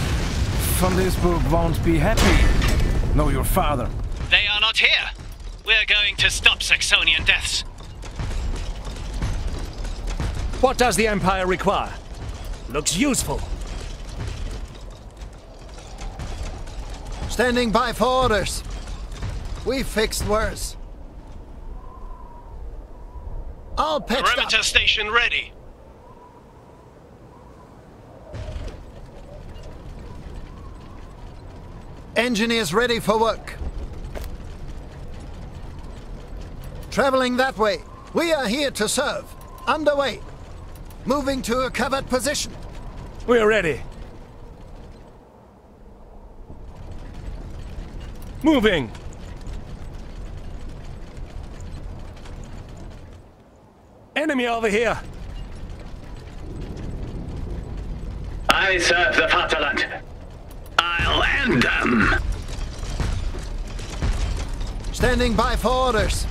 von Duisburg won't be happy. No, your father. They are not here. We're going to stop Saxonian deaths. What does the Empire require? Looks useful. Standing by for orders. We fixed worse. All patched up. Perimeter station ready. Engineers ready for work. Traveling that way. We are here to serve. Underway. Moving to a covered position. We're ready. Moving. Enemy over here. I serve the Vaterland. I'll end them. Standing by for orders.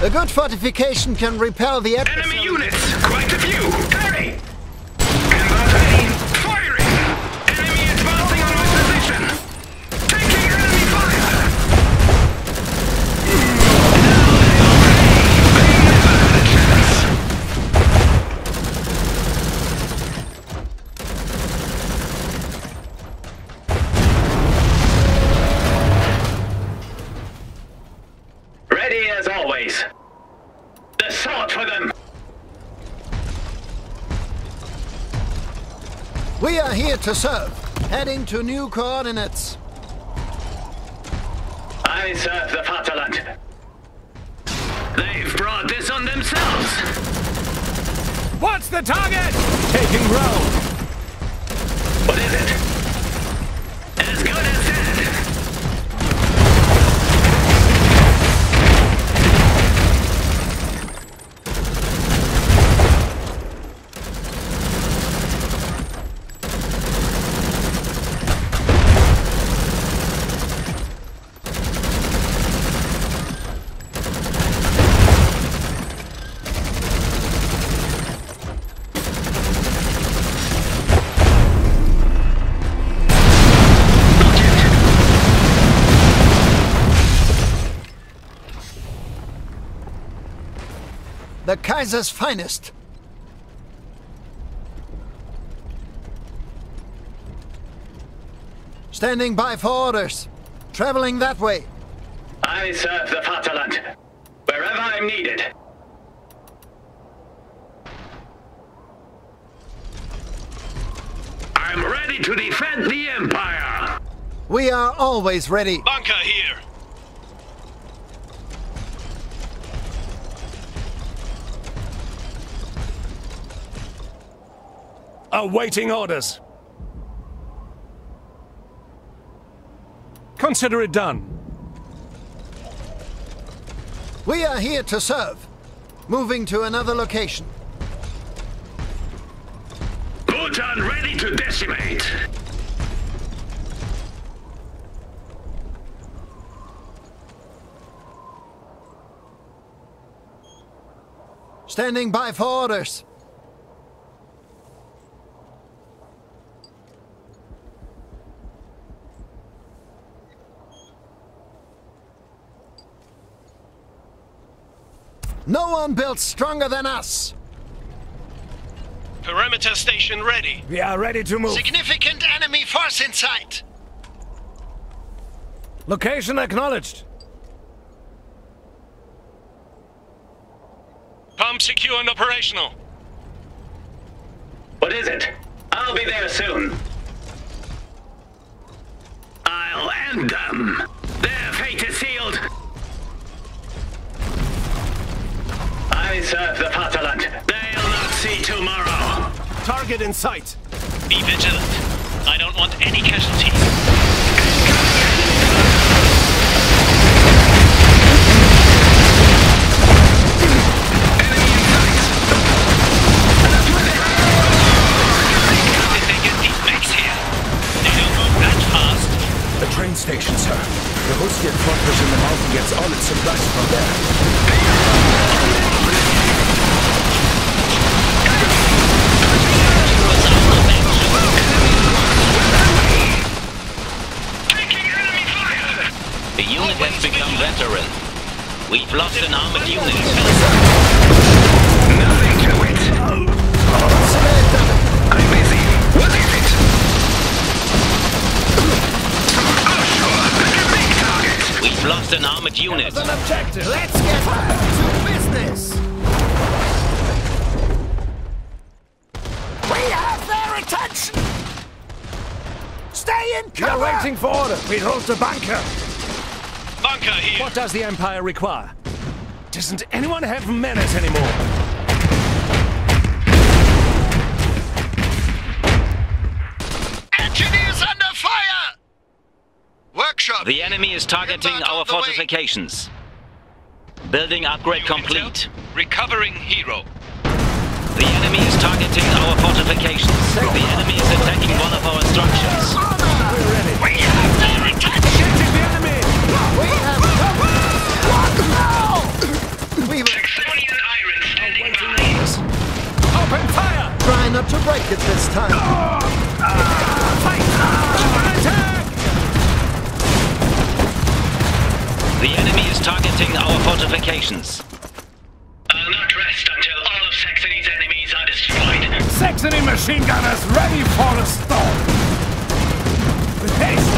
A good fortification can repel the adversary. Enemy units! Quite a few! Hurry! Combat ready! Firing! Enemy advancing on my position! Taking enemy fire! Now they are ready! They never had a chance! Ready as always! Sword for them. We are here to serve. Heading to new coordinates. I serve the Vaterland. They've brought this on themselves. What's the target? Taking ground. What is it? As good as dead. The Kaiser's finest. Standing by for orders. Traveling that way. I serve the Vaterland, wherever I'm needed. I'm ready to defend the Empire. We are always ready. Bunker here. Awaiting orders. Consider it done. We are here to serve. Moving to another location. Good and ready to decimate. Standing by for orders. No one built stronger than us! Perimeter station ready. We are ready to move. Significant enemy force in sight! Location acknowledged. Pump secure and operational. What is it? I'll be there soon. I'll end them! Their fate is sealed! I serve the Vaterland. They'll not see tomorrow. Target in sight. Be vigilant. I don't want any casualties. Enemy in sight. Did they get these mechs here? They don't move that fast. The train station, sir. The Rusviet fortress in the mountain gets all its supplies from there. The unit has become veteran. We've lost an armored unit. Nothing to it. I'm busy. What is it? Offshore, a big target. We've lost an armored unit. An objective. Let's get back to business. We have their attention. Stay in cover. We're waiting for order. We hold the bunker. Bunker here. What does the Empire require? Doesn't anyone have manners anymore? Engineers under fire! Workshop! The enemy is targeting Embark our fortifications. Way. Building upgrade Unit complete. Out. Recovering hero. The enemy is targeting our fortifications. The enemy is attacking one of our structures. We're ready. We have their attention! We have What now? We were Saxonian iron standing by. Open fire! Try not to break it this time. Oh, ah, fight! Ah, attack! The enemy is targeting our fortifications. I'll not rest until all of Saxony's enemies are destroyed. Saxony machine gunners ready for a storm. With haste!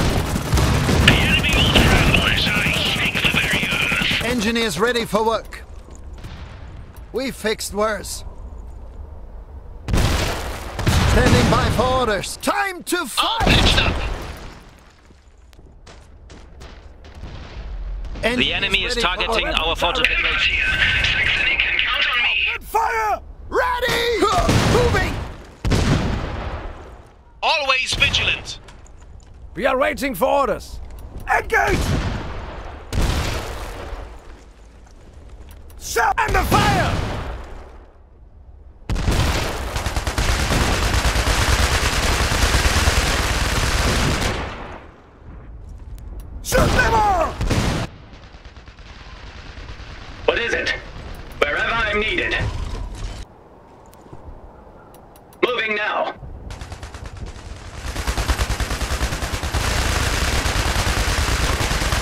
Engineers ready for work. We fixed worse. Standing by for orders. Time to fight! Up. The enemy is targeting our fortifications here. Saxony can count on me. Fire! Ready! Moving! Always vigilant. We are waiting for orders. Engage! Shot under fire! Shoot them all! What is it? Wherever I'm needed. Moving now.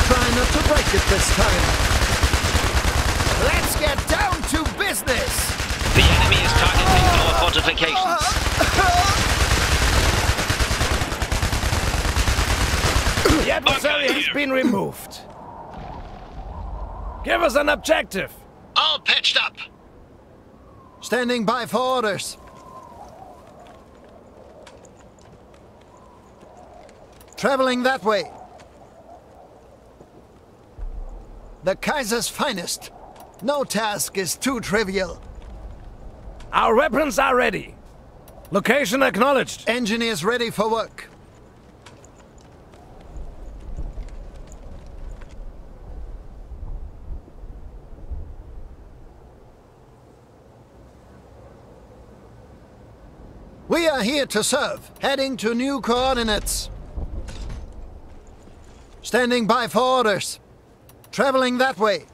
Try not to break it this time. Let's get down to business! The enemy is targeting our fortifications. The adversary has been removed. Give us an objective. All patched up. Standing by for orders. Traveling that way. The Kaiser's finest. No task is too trivial. Our weapons are ready. Location acknowledged. Engineers ready for work. We are here to serve. Heading to new coordinates. Standing by for orders. Traveling that way.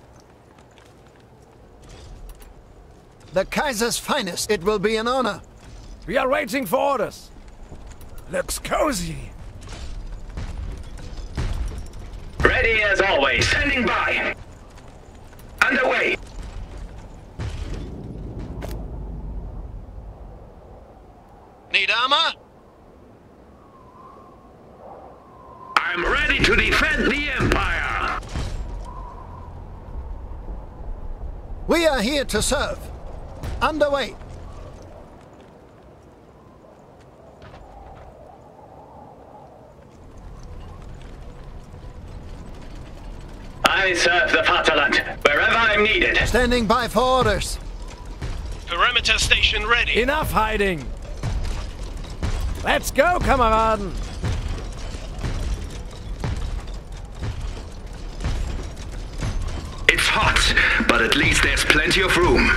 The Kaiser's finest. It will be an honor. We are waiting for orders. Looks cozy. Ready as always. Standing by. Underway. Need armor? I'm ready to defend the Empire. We are here to serve. Underway. I serve the Vaterland, wherever I'm needed. Standing by for orders. Perimeter station ready. Enough hiding. Let's go, Kameraden. It's hot, but at least there's plenty of room.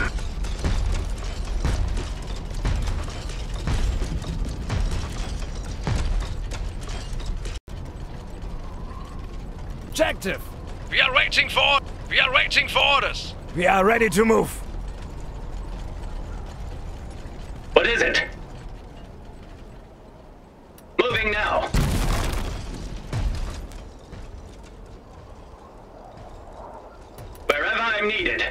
Objective. We are waiting for. We are waiting for orders. We are ready to move. What is it? Moving now. Wherever I'm needed.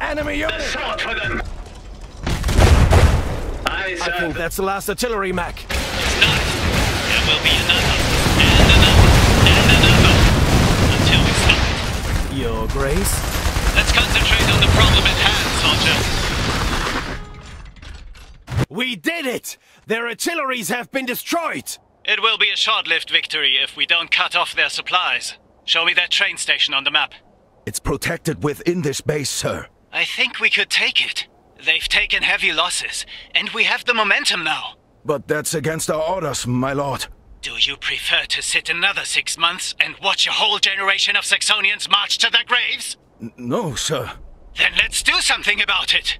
Enemy unit. Assault for them. I think that's the last artillery, Mac. It's not. There will be another, and another, and another, until we stop it. Your Grace? Let's concentrate on the problem at hand, soldier. We did it! Their artilleries have been destroyed! It will be a short-lived victory if we don't cut off their supplies. Show me that train station on the map. It's protected within this base, sir. I think we could take it. They've taken heavy losses, and we have the momentum now. But that's against our orders, my lord. Do you prefer to sit another six months and watch a whole generation of Saxonians march to their graves? N- no, sir. Then let's do something about it.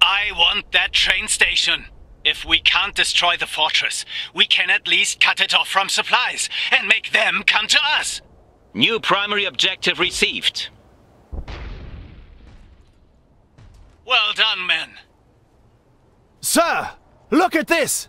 I want that train station. If we can't destroy the fortress, we can at least cut it off from supplies and make them come to us. New primary objective received. Well done, men. Sir, look at this!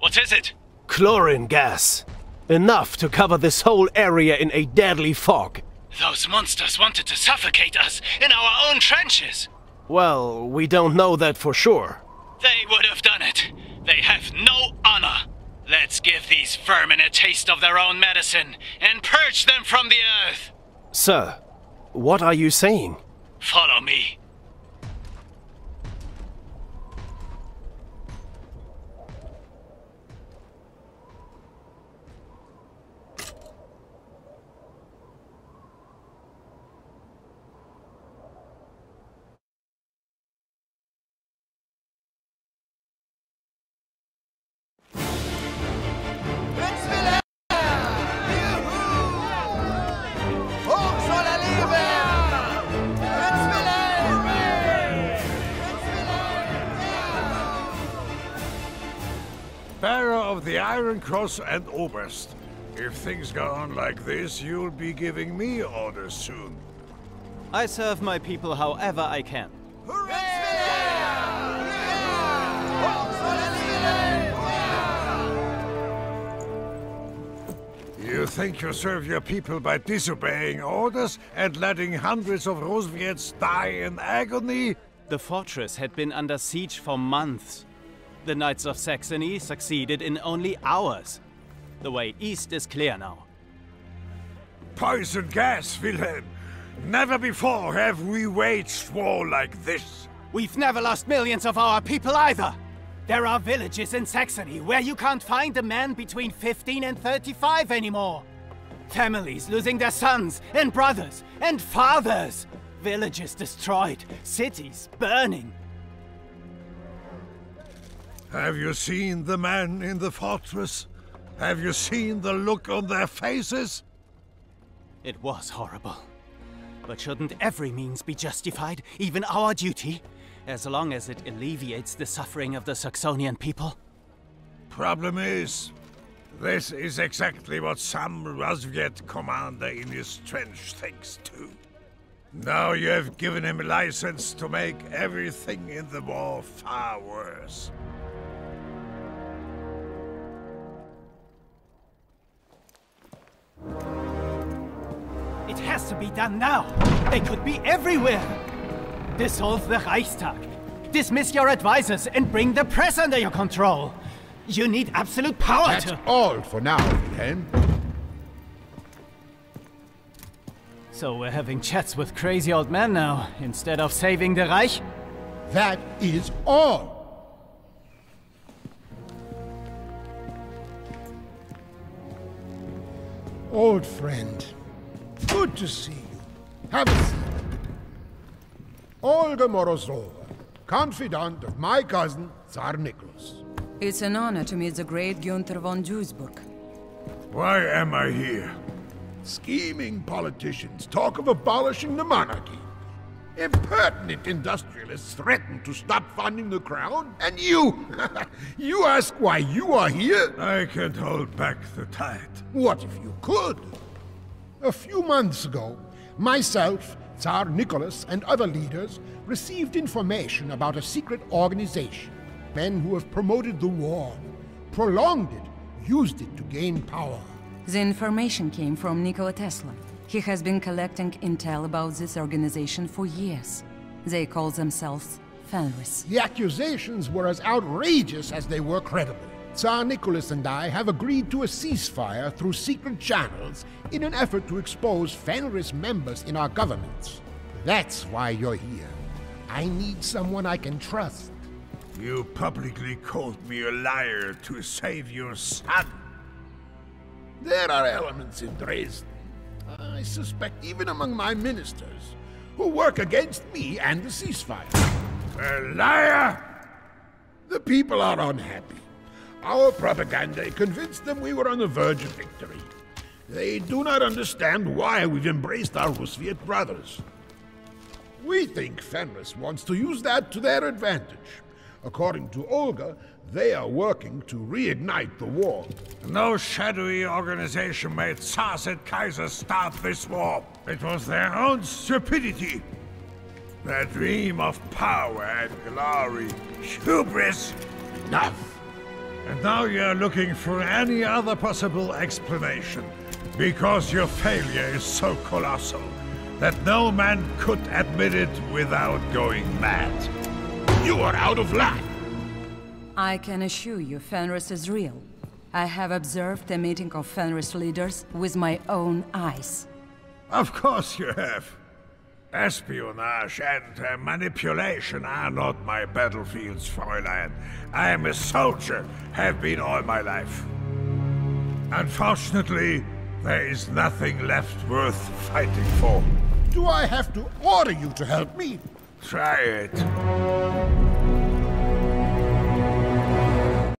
What is it? Chlorine gas. Enough to cover this whole area in a deadly fog. Those monsters wanted to suffocate us in our own trenches. Well, we don't know that for sure. They would have done it. They have no honor. Let's give these vermin a taste of their own medicine and purge them from the earth. Sir, what are you saying? Follow me. The Iron Cross and Oberst. If things go on like this, you'll be giving me orders soon. I serve my people however I can. Hooray! Hooray! Hooray! Hooray! Hooray! You think you serve your people by disobeying orders and letting hundreds of Rusviets die in agony? The fortress had been under siege for months. The Knights of Saxony succeeded in only hours. The way east is clear now. Poison gas, Wilhelm! Never before have we waged war like this! We've never lost millions of our people either! There are villages in Saxony where you can't find a man between fifteen and thirty-five anymore! Families losing their sons and brothers and fathers! Villages destroyed, cities burning! Have you seen the men in the fortress? Have you seen the look on their faces? It was horrible. But shouldn't every means be justified, even our duty, as long as it alleviates the suffering of the Saxonian people? Problem is, this is exactly what some Rusviet commander in his trench thinks too. Now you have given him license to make everything in the war far worse. It has to be done now! They could be everywhere! Dissolve the Reichstag! Dismiss your advisors and bring the press under your control! You need absolute power That's to- That's all for now, Wilhelm. So we're having chats with crazy old men now, instead of saving the Reich? That is all! Old friend, good to see you. Have a seat. Olga Morosova, confidant of my cousin, Tsar Nicholas. It's an honor to meet the great Günther von Duisburg. Why am I here? Scheming politicians talk of abolishing the monarchy. Impertinent industrialists threaten to stop funding the crown, and you, you ask why you are here? I can't hold back the tide. What if you could? A few months ago, myself, Tsar Nicholas, and other leaders received information about a secret organization. Men who have promoted the war, prolonged it, used it to gain power. The information came from Nikola Tesla. He has been collecting intel about this organization for years. They call themselves Fenris. The accusations were as outrageous as they were credible. Tsar Nicholas and I have agreed to a ceasefire through secret channels in an effort to expose Fenris members in our governments. That's why you're here. I need someone I can trust. You publicly called me a liar to save your son. There are elements in Dresden, I suspect even among my ministers, who work against me and the ceasefire. A liar! The people are unhappy. Our propaganda convinced them we were on the verge of victory. They do not understand why we've embraced our Rusviet brothers. We think Fenris wants to use that to their advantage. According to Olga, they are working to reignite the war. No shadowy organization made Tsars and Kaisers start this war. It was their own stupidity. Their dream of power and glory. Hubris! Enough! And now you're looking for any other possible explanation. Because your failure is so colossal that no man could admit it without going mad. You are out of line! I can assure you Fenris is real. I have observed a meeting of Fenris leaders with my own eyes. Of course you have. Espionage and uh, manipulation are not my battlefields, Fräulein. I am a soldier, have been all my life. Unfortunately, there is nothing left worth fighting for. Do I have to order you to help me? Try it.